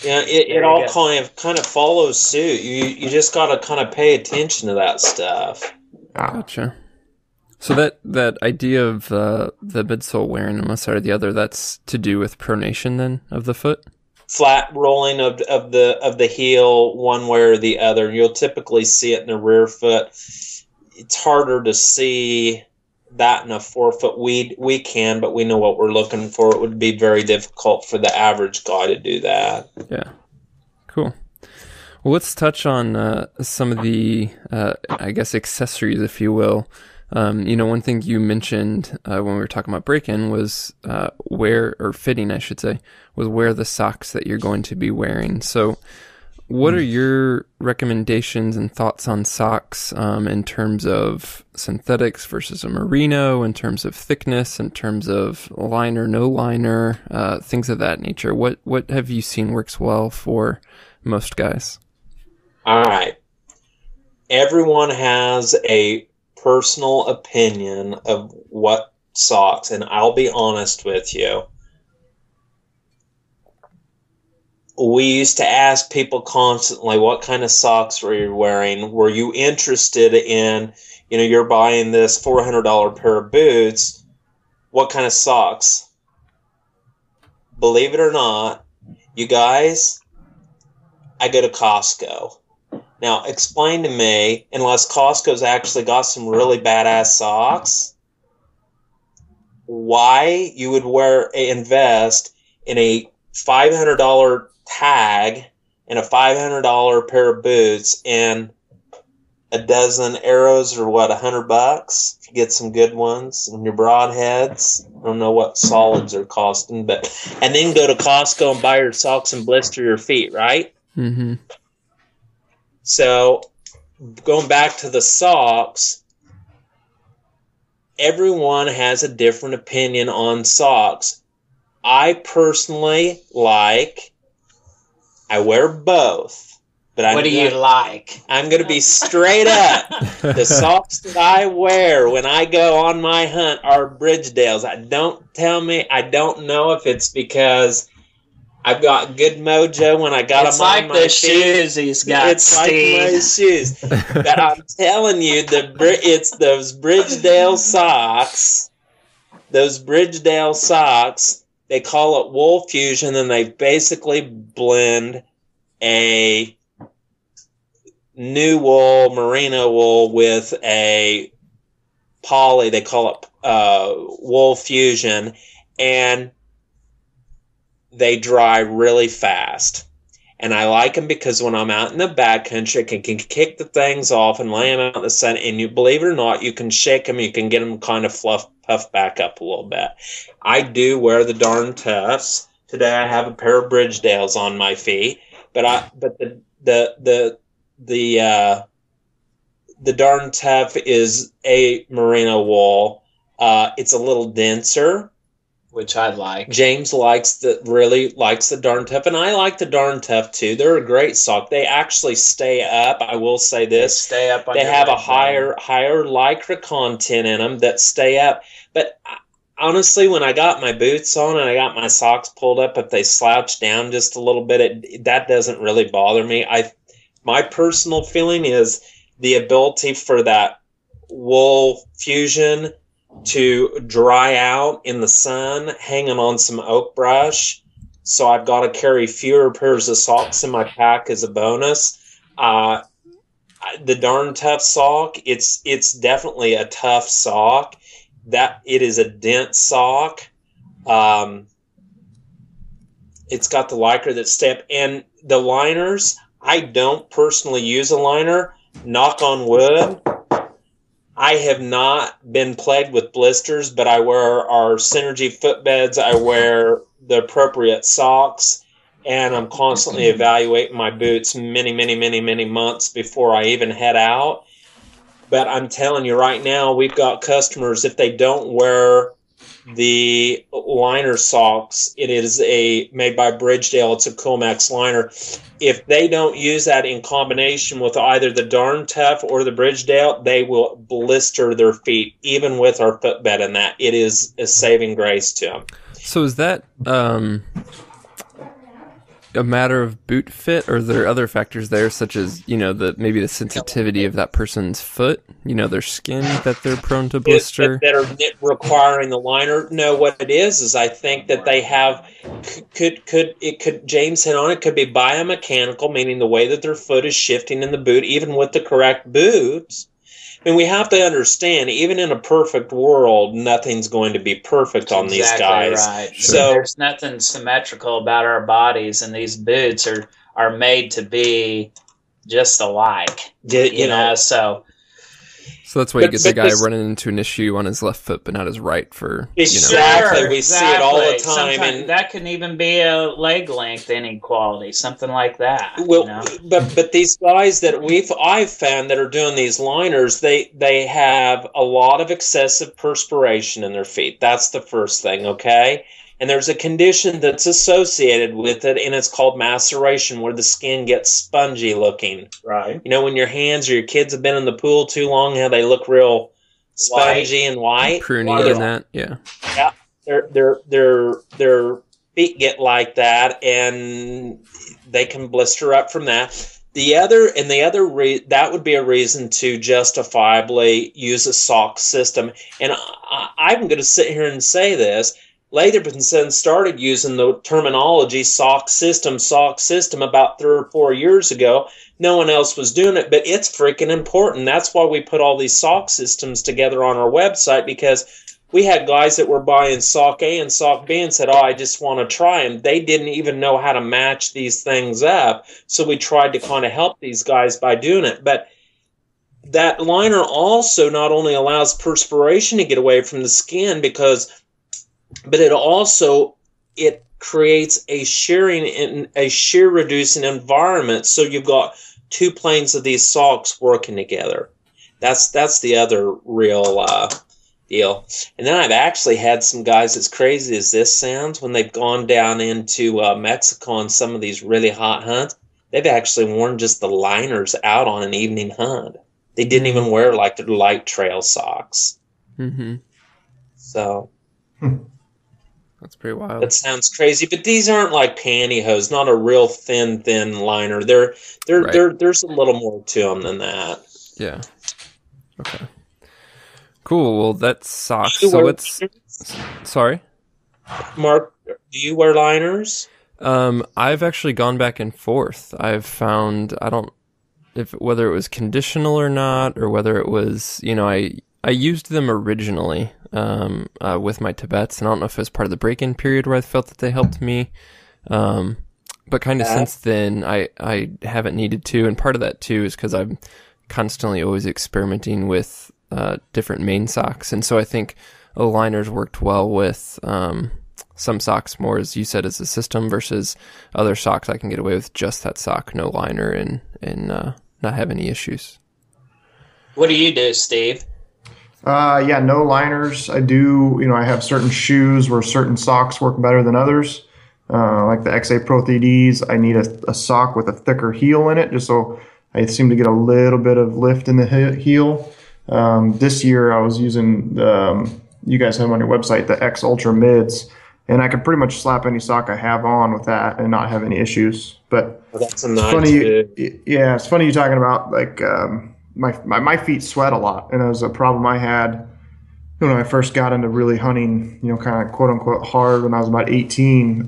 Yeah, it all kind of follows suit. You just got to kind of pay attention to that stuff. Gotcha. So that idea of the midsole wearing on one side or the other, that's to do with pronation then of the foot. Flat rolling of the heel one way or the other. You'll typically see it in the rear foot. It's harder to see that in a forefoot. We can, but we know what we're looking for. It would be very difficult for the average guy to do that. Yeah, cool. Well, let's touch on some of the, I guess, accessories, if you will. You know, one thing you mentioned when we were talking about break-in was fitting the socks that you're going to be wearing. So what are your recommendations and thoughts on socks in terms of synthetics versus a merino, in terms of thickness, in terms of liner, no liner, things of that nature? What have you seen works well for most guys? All right. Everyone has a personal opinion of what socks, and I'll be honest with you. We used to ask people constantly, what kind of socks were you wearing? Were you interested in, you know, you're buying this $400 pair of boots, what kind of socks? Believe it or not, you guys, I go to Costco. Now, explain to me, unless Costco's actually got some really badass socks, why you would invest in a $500 tag and a $500 pair of boots and a dozen arrows or what, $100? You get some good ones and your broadheads. I don't know what solids are costing, but and then go to Costco and buy your socks and blister your feet, right? Mm-hmm. So, going back to the socks, everyone has a different opinion on socks. I personally I wear both. But what do you like? I'm going to be straight up. The socks that I wear when I go on my hunt are Bridgedales. I don't know if it's because I've got good mojo when I got them on my shoes. He's got it's like my shoes. But I'm telling you, it's those Bridgedale socks. Those Bridgedale socks, they call it wool fusion, and they basically blend a new wool, merino wool, with a poly. They call it wool fusion, and they dry really fast, and I like them because when I'm out in the backcountry, I can kick the things off and lay them out in the sun, and you believe it or not, you can shake them, you can get them kind of puff back up a little bit. I do wear the Darn Toughs. Today I have a pair of Bridgedales on my feet, but the the Darn Tough is a merino wool. It's a little denser, which I like. James really likes the Darn Tough, and I like the Darn Tough too. They're a great sock. They actually stay up. I will say this: they stay up. They have a higher lycra content in them that stay up. But honestly, when I got my boots on and I got my socks pulled up, if they slouch down just a little bit, that doesn't really bother me. My personal feeling is the ability for that wool fusion to dry out in the sun, hanging on some oak brush. So I've got to carry fewer pairs of socks in my pack as a bonus. The Darn Tough sock, it's definitely a tough sock. That it is a dense sock. It's got the lycra that step and the liners. I don't personally use a liner. Knock on wood. I have not been plagued with blisters, but I wear our Synergy footbeds. I wear the appropriate socks, and I'm constantly evaluating my boots many, many, many, many months before I even head out. But I'm telling you right now, we've got customers, if they don't wear the liner socks, it is made by Bridgedale. It's a Coolmax liner. If they don't use that in combination with either the Darn Tough or the Bridgedale, they will blister their feet, even with our footbed in that. It is a saving grace to them. So is that a matter of boot fit, or are there other factors there, such as, maybe the sensitivity of that person's foot, their skin that they're prone to blister? That are requiring the liner? No, what it is I think that they have, James hit on it, could be biomechanical, meaning the way that their foot is shifting in the boot, even with the correct boots. I mean, we have to understand, even in a perfect world, nothing's going to be perfect on these guys. Right. So there's nothing symmetrical about our bodies, and these boots are made to be just alike. So that's why you get the guy running into an issue on his left foot, but not his right. We see it all the time. And that can even be a leg length inequality, something like that. Well, but these guys that I've found that are doing these liners, they have a lot of excessive perspiration in their feet. That's the first thing, okay? And there's a condition that's associated with it, and it's called maceration, where the skin gets spongy looking. Right. When your hands or your kids have been in the pool too long, how they look real spongy and white. Pruney and that, yeah. Yeah, their feet get like that, and they can blister up from that. That would be a reason to justifiably use a sock system. And I'm going to sit here and say this. Lathrop and Sons started using the terminology sock system about 3 or 4 years ago. No one else was doing it, but it's freaking important. That's why we put all these sock systems together on our website, because we had guys that were buying sock A and sock B and said, I just want to try them. They didn't even know how to match these things up, so we tried to kind of help these guys by doing it. But that liner also not only allows perspiration to get away from the skin, but it also creates a shear reducing environment. So you've got two planes of these socks working together. That's the other real deal. And then I've actually had some guys, as crazy as this sounds, when they've gone down into Mexico on some of these really hot hunts, they've actually worn just the liners out on an evening hunt. They didn't even wear like their light trail socks. Mm-hmm. So. That's pretty wild. That sounds crazy, but these aren't like pantyhose. Not a real thin liner. There's a little more to them than that. Yeah. Okay. Cool. Well, that socks. Sorry, Mark. Do you wear liners? I've actually gone back and forth. I've found whether it was conditional or not, or whether it was I used them originally with my Tibets, and I don't know if it was part of the break-in period where I felt that they helped me. But kind of since then, I haven't needed to, and part of that too is because I'm constantly always experimenting with different main socks, and so I think liners worked well with some socks more, as you said, as a system, versus other socks I can get away with just that sock, no liner, and not have any issues. What do you do, Steve? Yeah, no liners. I do, I have certain shoes where certain socks work better than others. Like the XA Pro 3Ds, I need a sock with a thicker heel in it, just so I seem to get a little bit of lift in the heel. This year I was using, you guys have on your website, the X Ultra Mids, and I could pretty much slap any sock I have on with that and not have any issues. But that's a nice dude. Yeah, it's funny you talking about, like, my feet sweat a lot, and it was a problem I had when I first got into really hunting, kind of quote unquote hard when I was about 18.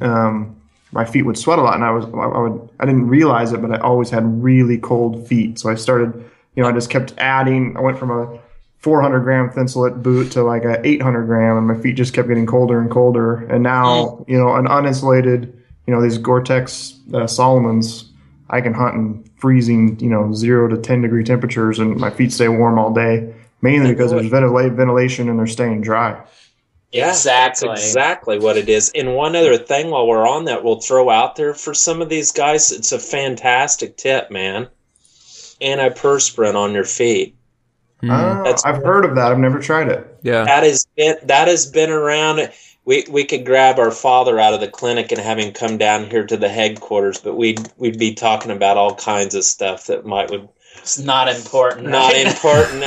My feet would sweat a lot, and I didn't realize it, but I always had really cold feet. So I started, I just kept adding. I went from a 400 gram thinsulate boot to like a 800 gram, and my feet just kept getting colder and colder. And now, an uninsulated, these Gore-Tex Salomons, I can hunt in freezing, 0 to 10 degree temperatures, and my feet stay warm all day, mainly because there's ventilation and they're staying dry. Yeah, exactly. That's exactly what it is. And one other thing while we're on that, we'll throw out there for some of these guys, it's a fantastic tip, man. Antiperspirant on your feet. I've heard of that. I've never tried it. Yeah, that has been around. We could grab our father out of the clinic and have him come down here to the headquarters, but we'd be talking about all kinds of stuff that It's not important. Not important.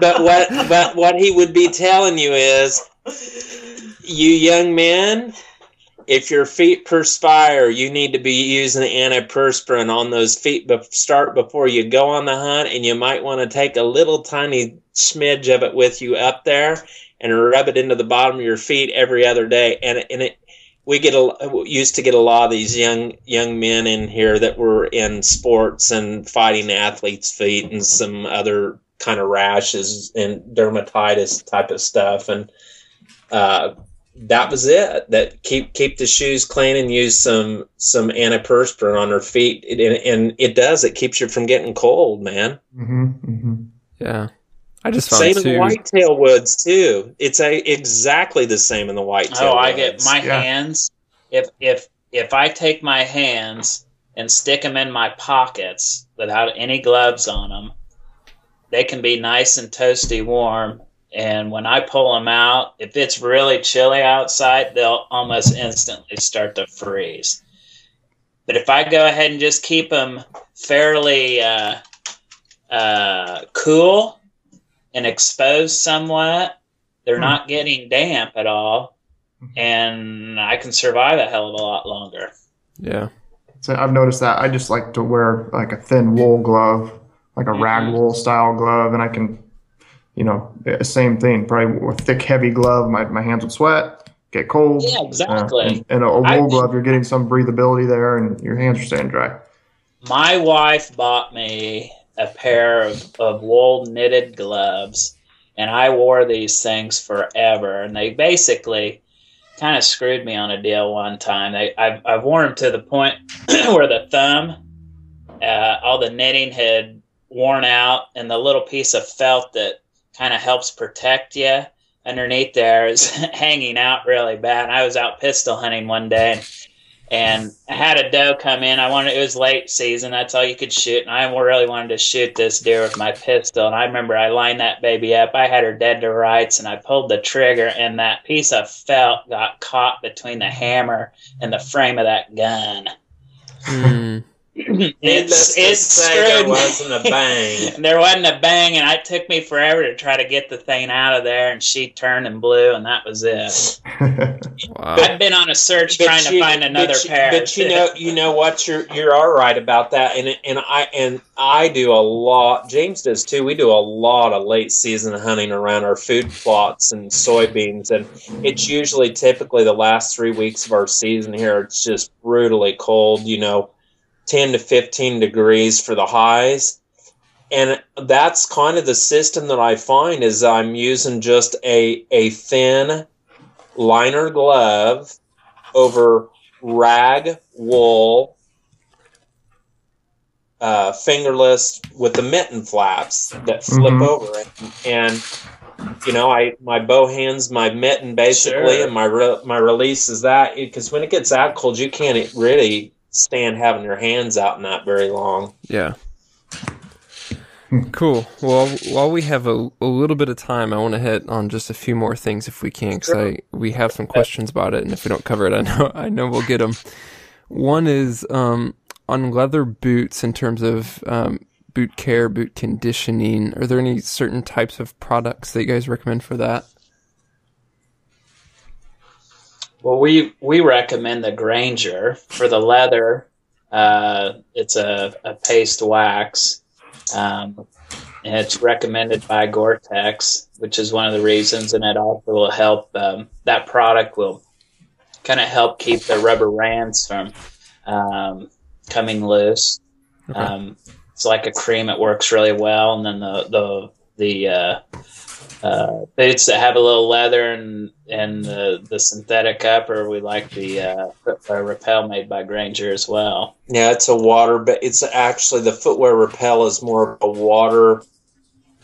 But what he would be telling you is, you young men, if your feet perspire, you need to be using antiperspirant on those feet. Start before you go on the hunt, and you might want to take a little tiny smidge of it with you up there and rub it into the bottom of your feet every other day. We used to get a lot of these young men in here that were in sports and fighting athletes' feet and some other kind of rashes and dermatitis type of stuff, and that was it. That keep the shoes clean and use some antiperspirant on their feet, and it does. It keeps you from getting cold, man. Mm-hmm, mm-hmm. Yeah. I just found same in whitetail woods too. It's exactly the same in the whitetail. Oh, I get my hands. If I take my hands and stick them in my pockets without any gloves on them, they can be nice and toasty warm. And when I pull them out, if it's really chilly outside, they'll almost instantly start to freeze. But if I go ahead and just keep them fairly cool and exposed somewhat, they're not getting damp at all, and I can survive a hell of a lot longer. Yeah. So I've noticed that. I just like to wear like a thin wool glove, like a rag wool style glove, and I can, same thing, probably a thick, heavy glove, my hands would sweat, get cold. Yeah, exactly. And a wool glove, you're getting some breathability there, and your hands are staying dry. My wife bought me a pair of wool knitted gloves, and I wore these things forever, and they basically kind of screwed me on a deal one time. I've worn them to the point where the thumb, all the knitting had worn out, and the little piece of felt that kind of helps protect you underneath there is hanging out really bad. And I was out pistol hunting one day, and I had a doe come in. It was late season. That's all you could shoot. And I really wanted to shoot this deer with my pistol. And I remember I lined that baby up. I had her dead to rights, and I pulled the trigger, and that piece of felt got caught between the hammer and the frame of that gun. It wasn't a bang. There wasn't a bang, and it took me forever to try to get the thing out of there, and she turned and blew, and that was it. Wow. I've been on a search trying to find another pair. But you know what? You're all right about that, and I do a lot. James does too. We do a lot of late season hunting around our food plots and soybeans, and it's usually typically the last 3 weeks of our season here. It's just brutally cold, 10 to 15 degrees for the highs. And that's kind of the system that I find is I'm using just a thin liner glove over rag, wool, fingerless with the mitten flaps that flip over it. And my bow hands, my mitten basically, and my release is that. Because when it gets that cold, you can't really stand having your hands out not very long. Yeah. Cool. Well, while we have a little bit of time, I want to hit on just a few more things if we can, because we have some questions about it, and if we don't cover it, I know we'll get them. One is on leather boots in terms of boot care, boot conditioning. Are there any certain types of products that you guys recommend for that? Well, we recommend the Granger for the leather. It's a paste wax, and it's recommended by Gore-Tex, which is one of the reasons. And it also will help, that product will kind of help keep the rubber bands from coming loose. Okay. It's like a cream. It works really well. And then the boots that have a little leather and the synthetic upper, we like the footwear rappel made by Granger as well. Yeah, it's a water, but it's actually the footwear rappel is more of a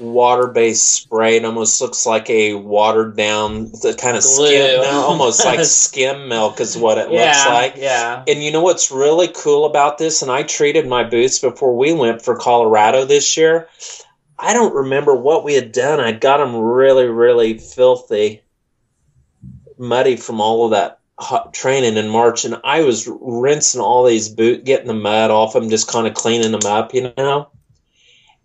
water based spray. It almost looks like a watered down kind of skim, almost like skim milk is what it looks like. Yeah. And you know what's really cool about this? And I treated my boots before we went for Colorado this year. I don't remember what we had done. I got them really, really filthy, muddy from all of that hot training in March. And I was rinsing all these boots, getting the mud off them, just kind of cleaning them up, you know?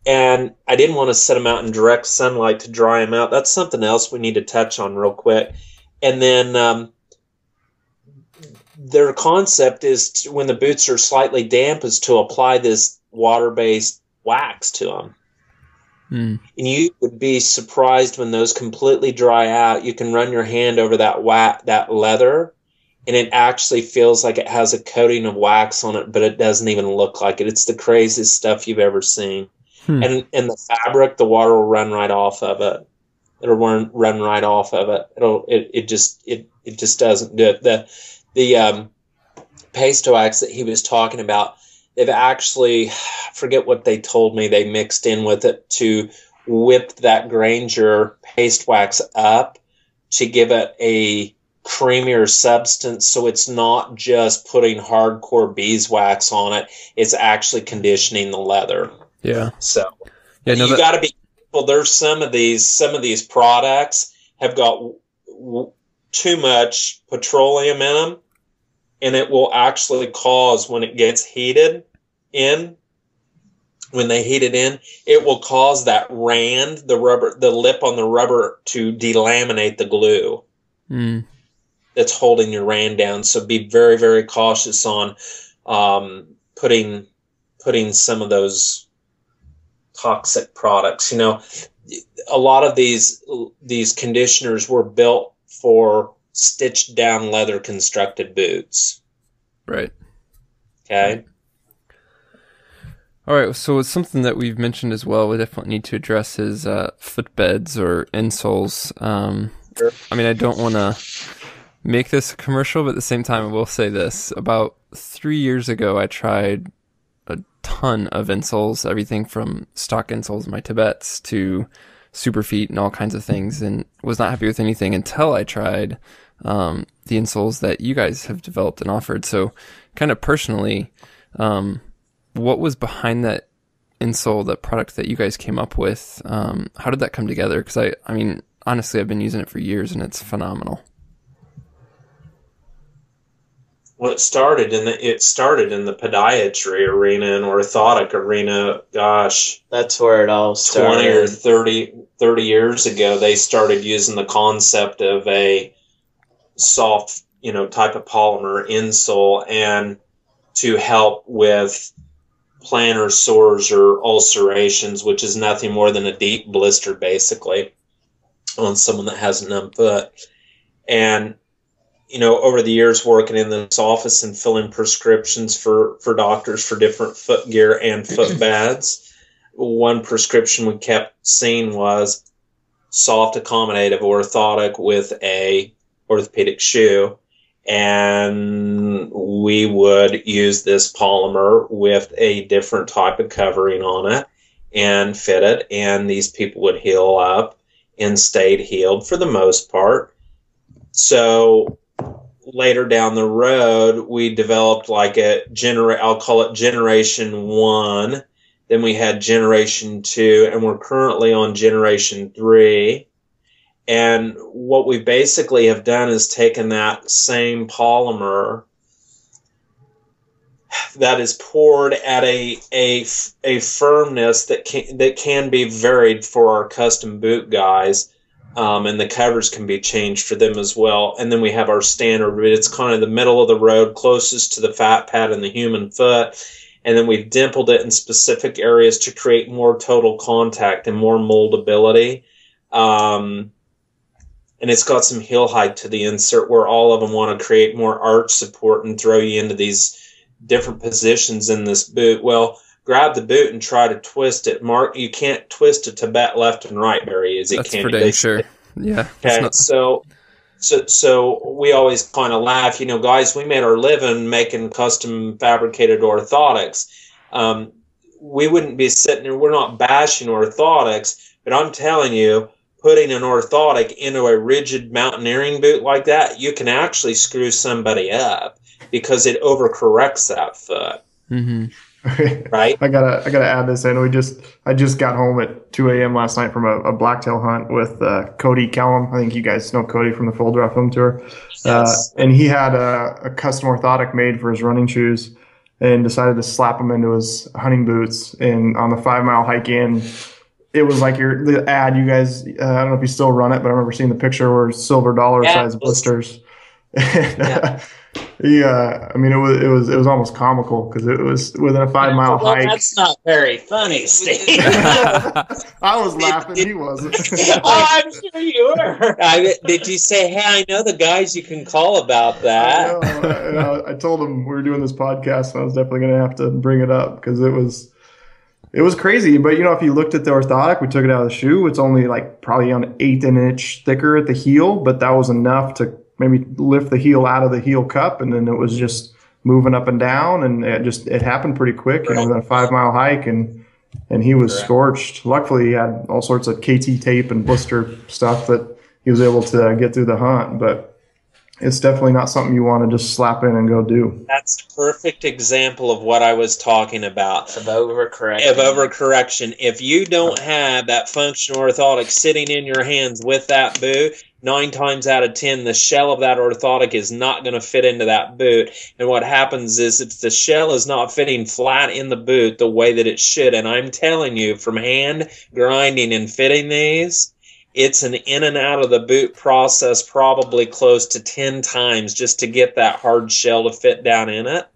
And I didn't want to set them out in direct sunlight to dry them out. That's something else we need to touch on real quick. And then their concept is to, when the boots are slightly damp, is to apply this water-based wax to them. And you would be surprised when those completely dry out. You can run your hand over that leather, and it actually feels like it has a coating of wax on it, but it doesn't even look like it. It's the craziest stuff you've ever seen. And the fabric, the water will run right off of it. It'll run right off of it. It just doesn't do it. The paste wax that he was talking about, they've actually, I forget what they told me, they mixed in with it to whip that Granger paste wax up to give it a creamier substance, so it's not just putting hardcore beeswax on it. It's actually conditioning the leather. Yeah. So yeah, no, you got to be careful. There's some of these products have got too much petroleum in them. And it will actually cause, when it gets heated in, when they heat it in, it will cause that rand, the rubber, the lip on the rubber, to delaminate the glue that's holding your rand down. So be very, very cautious on putting some of those toxic products. You know, a lot of these conditioners were built for stitched down leather constructed boots. Right. Okay. All right. So it's something that we've mentioned as well. We definitely need to address is footbeds or insoles. Sure. I mean, I don't want to make this a commercial, but at the same time, I will say this: about 3 years ago, I tried a ton of insoles, everything from stock insoles, my Tibets, to Superfeet and all kinds of things, and was not happy with anything until I tried the insoles that you guys have developed and offered. So kind of personally, what was behind that insole, that product that you guys came up with? How did that come together? Because I mean, honestly, I've been using it for years and it's phenomenal. Well, it started in the podiatry arena and orthotic arena. Gosh, that's where it all started. 20 or 30 years ago, they started using the concept of a soft, type of polymer insole, and to help with plantar sores or ulcerations, which is nothing more than a deep blister, basically, on someone that has a numb foot. And over the years working in this office and filling prescriptions for doctors for different foot gear and foot beds, one prescription we kept seeing was soft accommodative orthotic with a orthopedic shoe. And we would use this polymer with a different type of covering on it and fit it. And these people would heal up and stayed healed for the most part. So later down the road, we developed like I'll call it generation one. Then we had generation 2, and we're currently on generation 3. And what we basically have done is taken that same polymer that is poured at a firmness that can be varied for our custom boot guys, and the covers can be changed for them as well. And then we have our standard, but it's kind of the middle of the road, closest to the fat pad and the human foot. And then we've dimpled it in specific areas to create more total contact and more moldability. And it's got some heel height to the insert where all of them want to create more arch support and throw you into these different positions in this boot. Well, grab the boot and try to twist it. Mark, you can't twist a Tibet left and right very easy. That's for damn sure. Yeah. Okay. So we always kind of laugh, you know, guys, we made our living making custom fabricated orthotics. We wouldn't be sitting there. We're not bashing orthotics, but I'm telling you, putting an orthotic into a rigid mountaineering boot like that, you can actually screw somebody up because it overcorrects that foot. Mm-hmm. Right? I gotta add this in. I just got home at 2 a.m. last night from a blacktail hunt with Cody Callum. I think you guys know Cody from the Full Draw Film Tour. Yes. And he had a custom orthotic made for his running shoes and decided to slap them into his hunting boots. And on the 5-mile hike in, it was like the ad you guys, I don't know if you still run it, but I remember seeing the picture where silver dollar-sized blisters. Yeah. Yeah, I mean, it was almost comical because it was within a 5-mile hike. That's not very funny, Steve. I was laughing. He wasn't. Oh, I'm sure you were. Did you say, "Hey, I know the guys you can call about that"? I told him we were doing this podcast, and I was definitely going to have to bring it up because it was crazy. But you know, if you looked at the orthotic, we took it out of the shoe. It's only like probably an 1/8 inch thicker at the heel, but that was enough to maybe lift the heel out of the heel cup, and then it was just moving up and down, and it happened pretty quick. Right. And it was a 5-mile hike, and he was scorched. Luckily, he had all sorts of KT tape and blister stuff that he was able to get through the hunt, but it's definitely not something you want to just slap in and go do. That's a perfect example of what I was talking about. Of overcorrection. If you don't have that functional orthotic sitting in your hands with that boot, 9 times out of 10, the shell of that orthotic is not going to fit into that boot. And what happens is if the shell is not fitting flat in the boot the way that it should, and I'm telling you, from hand grinding and fitting these, it's an in and out of the boot process probably close to 10 times just to get that hard shell to fit down in it.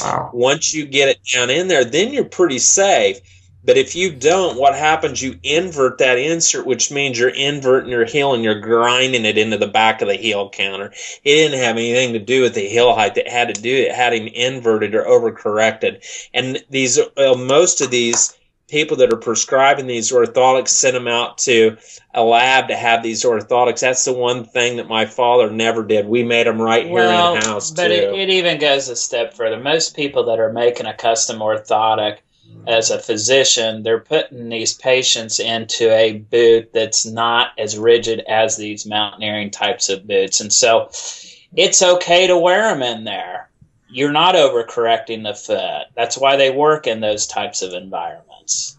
Wow. Once you get it down in there, then you're pretty safe. But if you don't, what happens? You invert that insert, which means you're inverting your heel and you're grinding it into the back of the heel counter. It didn't have anything to do with the heel height. It had to do it had him inverted or overcorrected. And these most of these people that are prescribing these orthotics send them out to a lab to have these orthotics. That's the one thing that my father never did. We made them right here in house. But it even goes a step further. Most people that are making a custom orthotic, as a physician, they're putting these patients into a boot that's not as rigid as these mountaineering types of boots. And so it's okay to wear them in there. You're not overcorrecting the foot. That's why they work in those types of environments.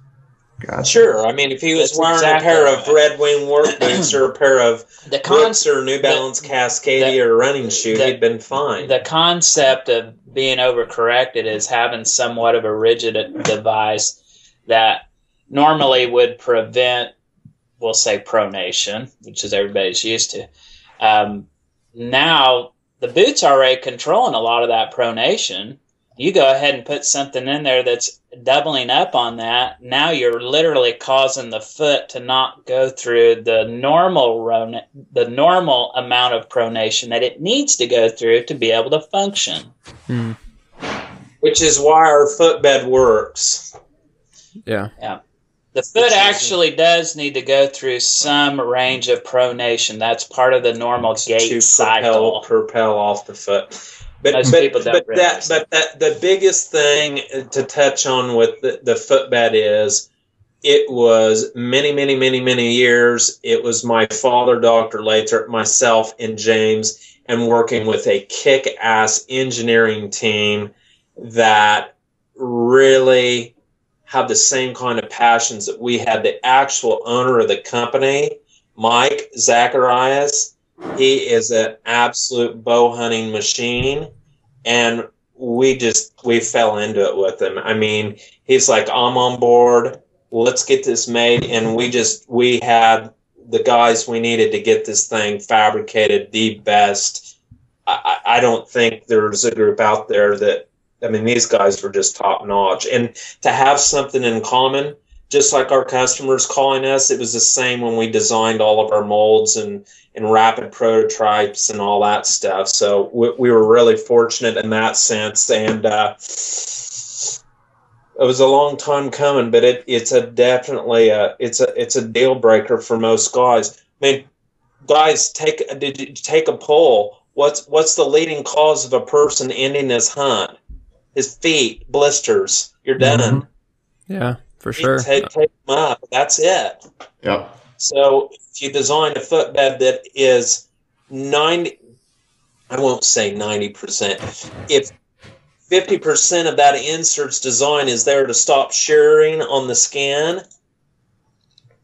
Gotcha. Sure. I mean, if he was wearing a pair of Red Wing work boots or a pair of Brooks or New Balance Cascadia or running shoe, he'd been fine. The concept of being overcorrected is having somewhat of a rigid device that normally would prevent, we'll say, pronation, which is everybody's used to. Now, the boot's already controlling a lot of that pronation. You go ahead and put something in there that's doubling up on that. Now you're literally causing the foot to not go through the normal amount of pronation that it needs to go through to be able to function. Mm. Which is why our footbed works. Yeah. Yeah. The foot actually does need to go through some range of pronation. That's part of the normal gait cycle. To propel off the foot. But the biggest thing to touch on with the footbed is it was many, many, many, many years. It was my father, Dr. Lathrop, myself, and James, and working with a kick-ass engineering team that really have the same kind of passions that we had. The actual owner of the company, Mike Zacharias, he is an absolute bow hunting machine, and we fell into it with him. I mean, he's like, I'm on board. Let's get this made. And we had the guys we needed to get this thing fabricated the best. I don't think there's a group out there that, I mean, these guys were just top notch. And to have something in common, just like our customers calling us, it was the same when we designed all of our molds and rapid prototypes and all that stuff. So we were really fortunate in that sense. And it was a long time coming, but it's a deal breaker for most guys. I mean, guys, did you take a poll? What's the leading cause of a person ending his hunt? His feet, blisters. You're done. Mm-hmm. Yeah, for sure. Take them up. That's it. Yeah. So if you design a footbed that is 90, I won't say 90%. If 50% of that insert's design is there to stop shearing on the skin, and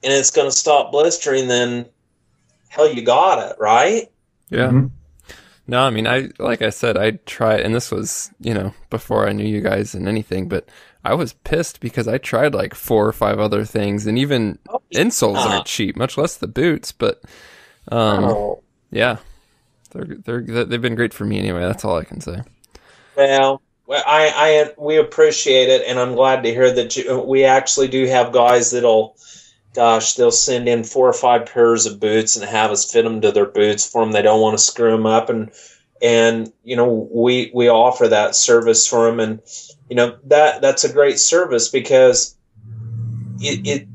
it's going to stop blistering, then hell, you got it, right? Yeah. Mm-hmm. No, I mean, like I said, I tried, and this was, you know, before I knew you guys and anything, but I was pissed because I tried like 4 or 5 other things, and even insoles aren't cheap, much less the boots, but yeah, they've been great for me anyway. That's all I can say. Well, we appreciate it, and I'm glad to hear that we actually do have guys that'll, gosh, they'll send in 4 or 5 pairs of boots and have us fit them to their boots for them. They don't want to screw them up, and you know, we offer that service for them, and you know, that's a great service because it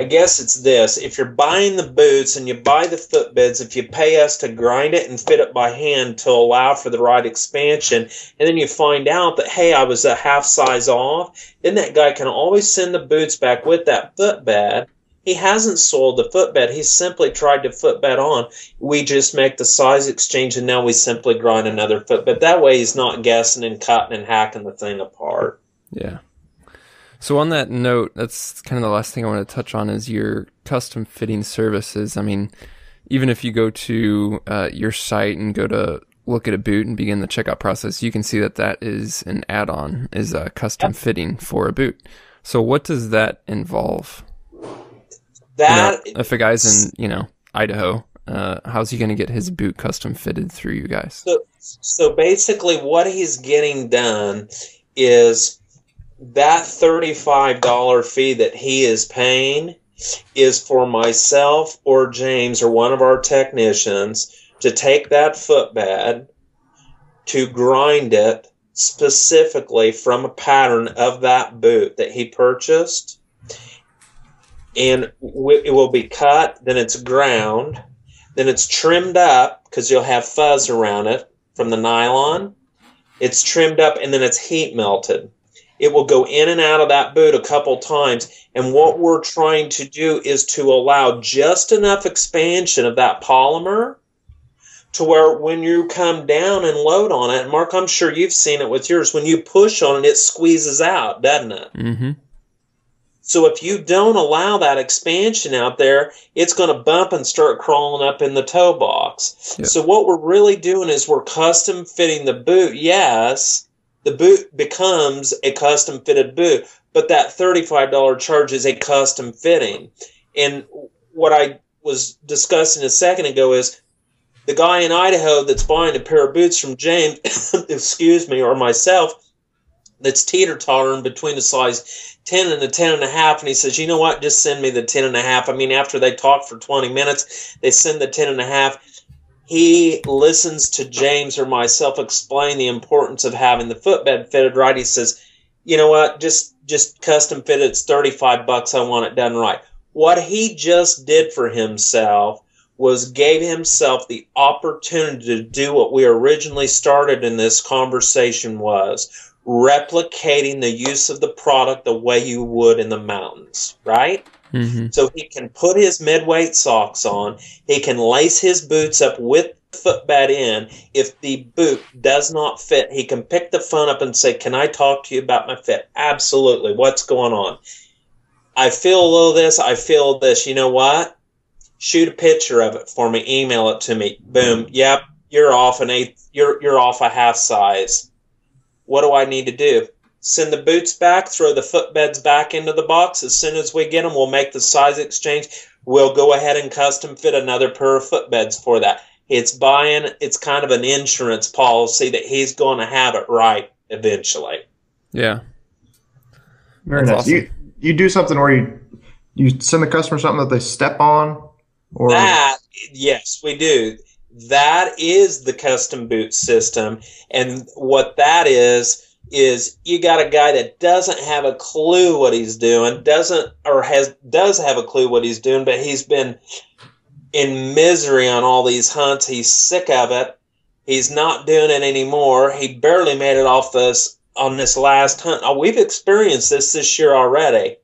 I guess it's this: if you're buying the boots and you buy the footbeds, if you pay us to grind it and fit it by hand to allow for the right expansion, and then you find out that, hey, I was a half size off, then that guy can always send the boots back with that footbed. He hasn't sold the footbed. He's simply tried to footbed on. We just make the size exchange, and now we simply grind another footbed. That way he's not guessing and cutting and hacking the thing apart. Yeah. So on that note, that's kind of the last thing I want to touch on is your custom fitting services. I mean, even if you go to your site and go to look at a boot and begin the checkout process, you can see that is an add-on, is a custom fitting for a boot. So what does that involve? That, you know, if a guy's in, you know, Idaho, how's he going to get his boot custom fitted through you guys? So basically, what he's getting done is that $35 fee that he is paying is for myself or James or one of our technicians to take that footbed, to grind it specifically from a pattern of that boot that he purchased. And it will be cut, then it's ground, then it's trimmed up because you'll have fuzz around it from the nylon. It's trimmed up, and then it's heat melted. It will go in and out of that boot a couple times. And what we're trying to do is to allow just enough expansion of that polymer to where when you come down and load on it, Mark, I'm sure you've seen it with yours. When you push on it, it squeezes out, doesn't it? Mm-hmm. So if you don't allow that expansion out there, it's going to bump and start crawling up in the toe box. Yep. So what we're really doing is we're custom fitting the boot. Yes, the boot becomes a custom fitted boot, but that $35 charge is a custom fitting. And what I was discussing a second ago is the guy in Idaho that's buying a pair of boots from James, excuse me, or myself, that's teeter-tottering between a size 10 and a 10 and a half, and he says, you know what, just send me the 10 and a half. I mean, after they talk for 20 minutes, they send the 10 and a half. He listens to James or myself explain the importance of having the footbed fitted right. He says, you know what, just custom fit it. It's $35. I want it done right. What he just did for himself was gave himself the opportunity to do what we originally started in this conversation was replicating the use of the product the way you would in the mountains, right? Mm-hmm. So he can put his midweight socks on, he can lace his boots up with footbed in. If the boot does not fit, he can pick the phone up and say, can I talk to you about my fit? Absolutely. What's going on? I feel a little this. I feel this. You know what? Shoot a picture of it for me. Email it to me. Boom. Yep. You're off an eighth. You're off a half size. What do I need to do? Send the boots back, throw the footbeds back into the box. As soon as we get them, we'll make the size exchange. We'll go ahead and custom fit another pair of footbeds for that. It's buying, it's kind of an insurance policy that he's going to have it right eventually. Yeah. Very nice. Awesome. You do something where you send the customer something that they step on? Or that, yes, we do. That is the custom boot system. And what that is you got a guy that doesn't have a clue what he's doing, does have a clue what he's doing, but he's been in misery on all these hunts. He's sick of it. He's not doing it anymore. He barely made it off on this last hunt. Oh, we've experienced this year already.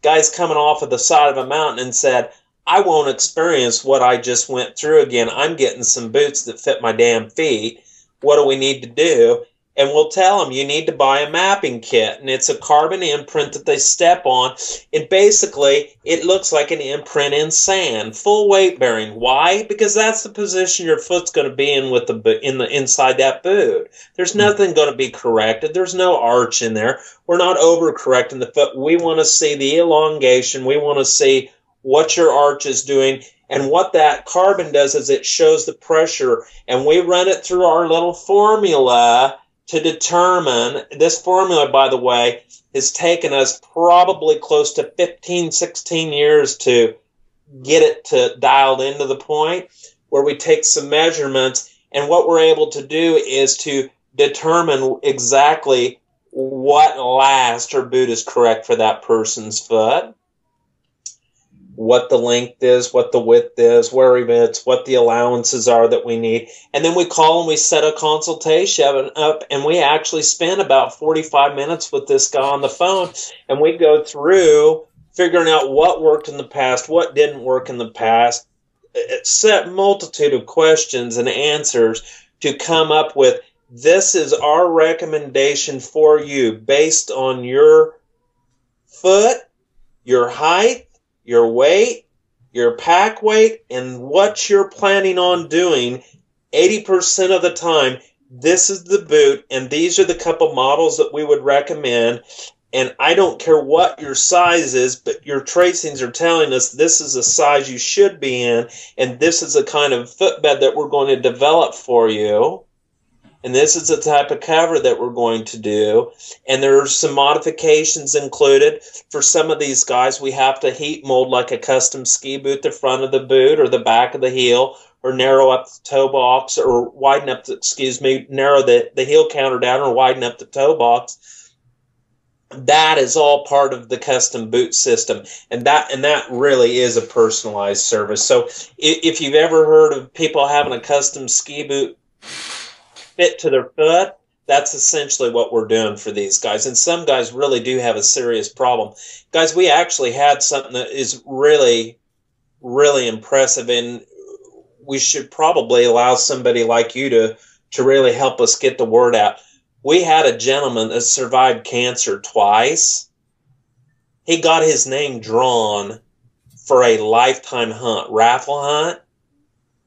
Guys coming off of the side of a mountain and said, I won't experience what I just went through again. I'm getting some boots that fit my damn feet. What do we need to do? And we'll tell them you need to buy a mapping kit. And it's a carbon imprint that they step on. And basically, it looks like an imprint in sand, full weight bearing. Why? Because that's the position your foot's going to be in with the inside that boot. There's nothing going to be corrected. There's no arch in there. We're not overcorrecting the foot. We want to see the elongation. We want to see what your arch is doing. And what that carbon does is it shows the pressure. And we run it through our little formula to determine. This formula, by the way, has taken us probably close to 15, 16 years to get it to dialed into the point where we take some measurements. And what we're able to do is to determine exactly what last or boot is correct for that person's foot, what the length is, what the width is, where it fits, what the allowances are that we need. And then we call and we set a consultation up, and we actually spend about 45 minutes with this guy on the phone, and we go through figuring out what worked in the past, what didn't work in the past, a set multitude of questions and answers to come up with, this is our recommendation for you based on your foot, your height, your weight, your pack weight, and what you're planning on doing 80% of the time. This is the boot, and these are the couple models that we would recommend. And I don't care what your size is, but your tracings are telling us this is the size you should be in, and this is the kind of footbed that we're going to develop for you. And this is the type of cover that we're going to do. And there are some modifications included. For some of these guys, we have to heat mold like a custom ski boot, the front of the boot or the back of the heel, or narrow up the toe box or widen up, narrow the heel counter down or widen up the toe box. That is all part of the custom boot system. And that really is a personalized service. So if you've ever heard of people having a custom ski boot fit to their foot, that's essentially what we're doing for these guys. And some guys really do have a serious problem. Guys, we actually had something that is really, really impressive, and we should probably allow somebody like you to really help us get the word out. We had a gentleman that survived cancer twice. He got his name drawn for a lifetime hunt, raffle hunt,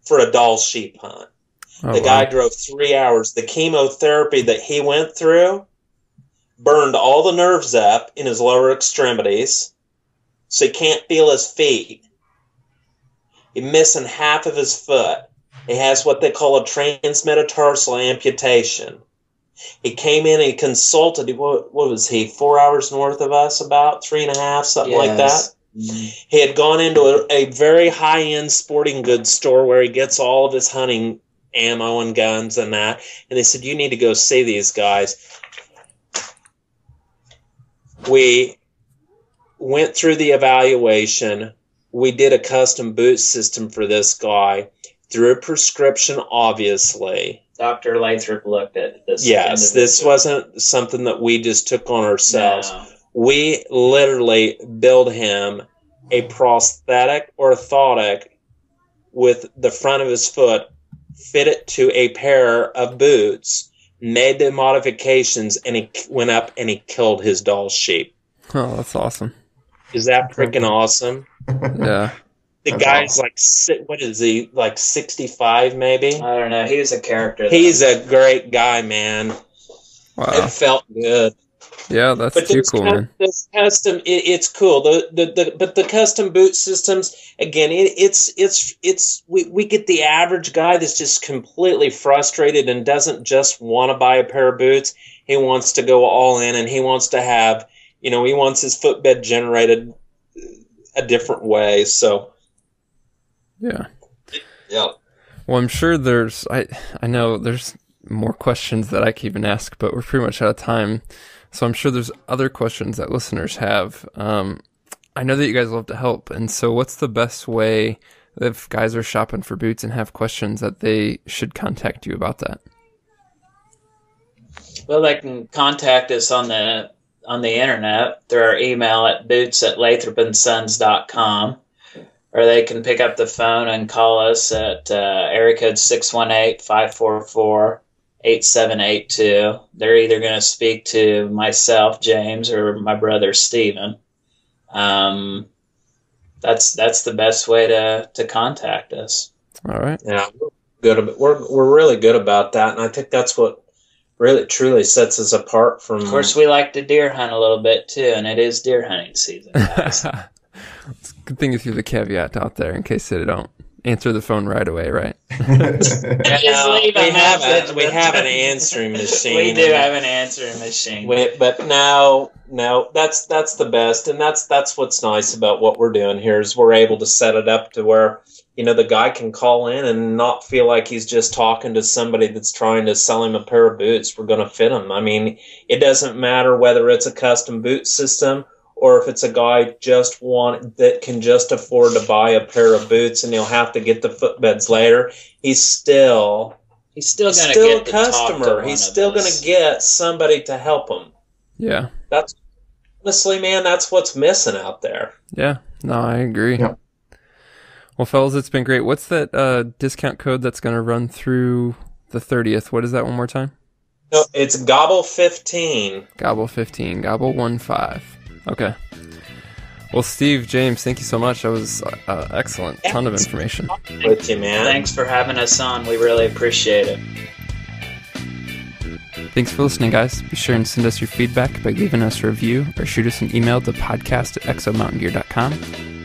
for a Dall sheep hunt. The guy drove 3 hours. The chemotherapy that he went through burned all the nerves up in his lower extremities, so he can't feel his feet. He's missing half of his foot. He has what they call a transmetatarsal amputation. He came in and he consulted, what was he, 4 hours north of us, about 3.5, something like that? He had gone into a very high-end sporting goods store where he gets all of his hunting ammo and guns and that, and they said, you need to go see these guys. We went through the evaluation. We did a custom boot system for this guy through a prescription, obviously. Dr. Lathrop looked at this. Yes, this wasn't something that we just took on ourselves. No. We literally billed him a prosthetic orthotic with the front of his foot fit it to a pair of boots, made the modifications, and he went up and he killed his Dall sheep. Oh, that's awesome. Is that freaking awesome? Yeah. The guy's awesome. Like, what is he, like 65 maybe? I don't know. He was a character. He's a great guy, man. Wow. It felt good. Yeah, that's too cool, man. This custom, it's cool. But the custom boot systems, again, we get the average guy that's just completely frustrated and doesn't just want to buy a pair of boots. He wants to go all in, and he wants to have, you know, he wants his footbed generated a different way. So, yeah, yeah. Well, I'm sure there's, I know there's more questions that I can even ask, but we're pretty much out of time. So I'm sure there's other questions that listeners have. I know that you guys love to help. And so what's the best way if guys are shopping for boots and have questions that they should contact you about that? Well, they can contact us on the internet through our email at boots@lathropandsons.com, or they can pick up the phone and call us at area code 618-544. 8782. They're either going to speak to myself, James, or my brother Stephen. That's the best way to contact us. All right. Yeah, we're really good about that, and I think that's what really truly sets us apart from. Of course, we like to deer hunt a little bit too, and it is deer hunting season, guys. It's a good thing to throw the caveat out there in case they don't answer the phone right away, right? We have an answering machine. We do have an answering machine. But that's the best, and that's what's nice about what we're doing here is we're able to set it up to where, you know, the guy can call in and not feel like he's just talking to somebody that's trying to sell him a pair of boots. We're going to fit him. I mean, it doesn't matter whether it's a custom boot system or if it's a guy that can just afford to buy a pair of boots and he'll have to get the footbeds later, he's still a customer. He's still going to get somebody to help him. Yeah. That's honestly, man, that's what's missing out there. Yeah. No, I agree. Yeah. Well, fellas, it's been great. What's that discount code that's going to run through the 30th? What is that one more time? No, it's GOBBLE15. GOBBLE15. GOBBLE15. Okay. Well, Steve, James, thank you so much. That was excellent. Ton of information. Thank you, man. Thanks for having us on. We really appreciate it. Thanks for listening, guys. Be sure and send us your feedback by leaving us a review or shoot us an email to podcast@exomountaingear.com.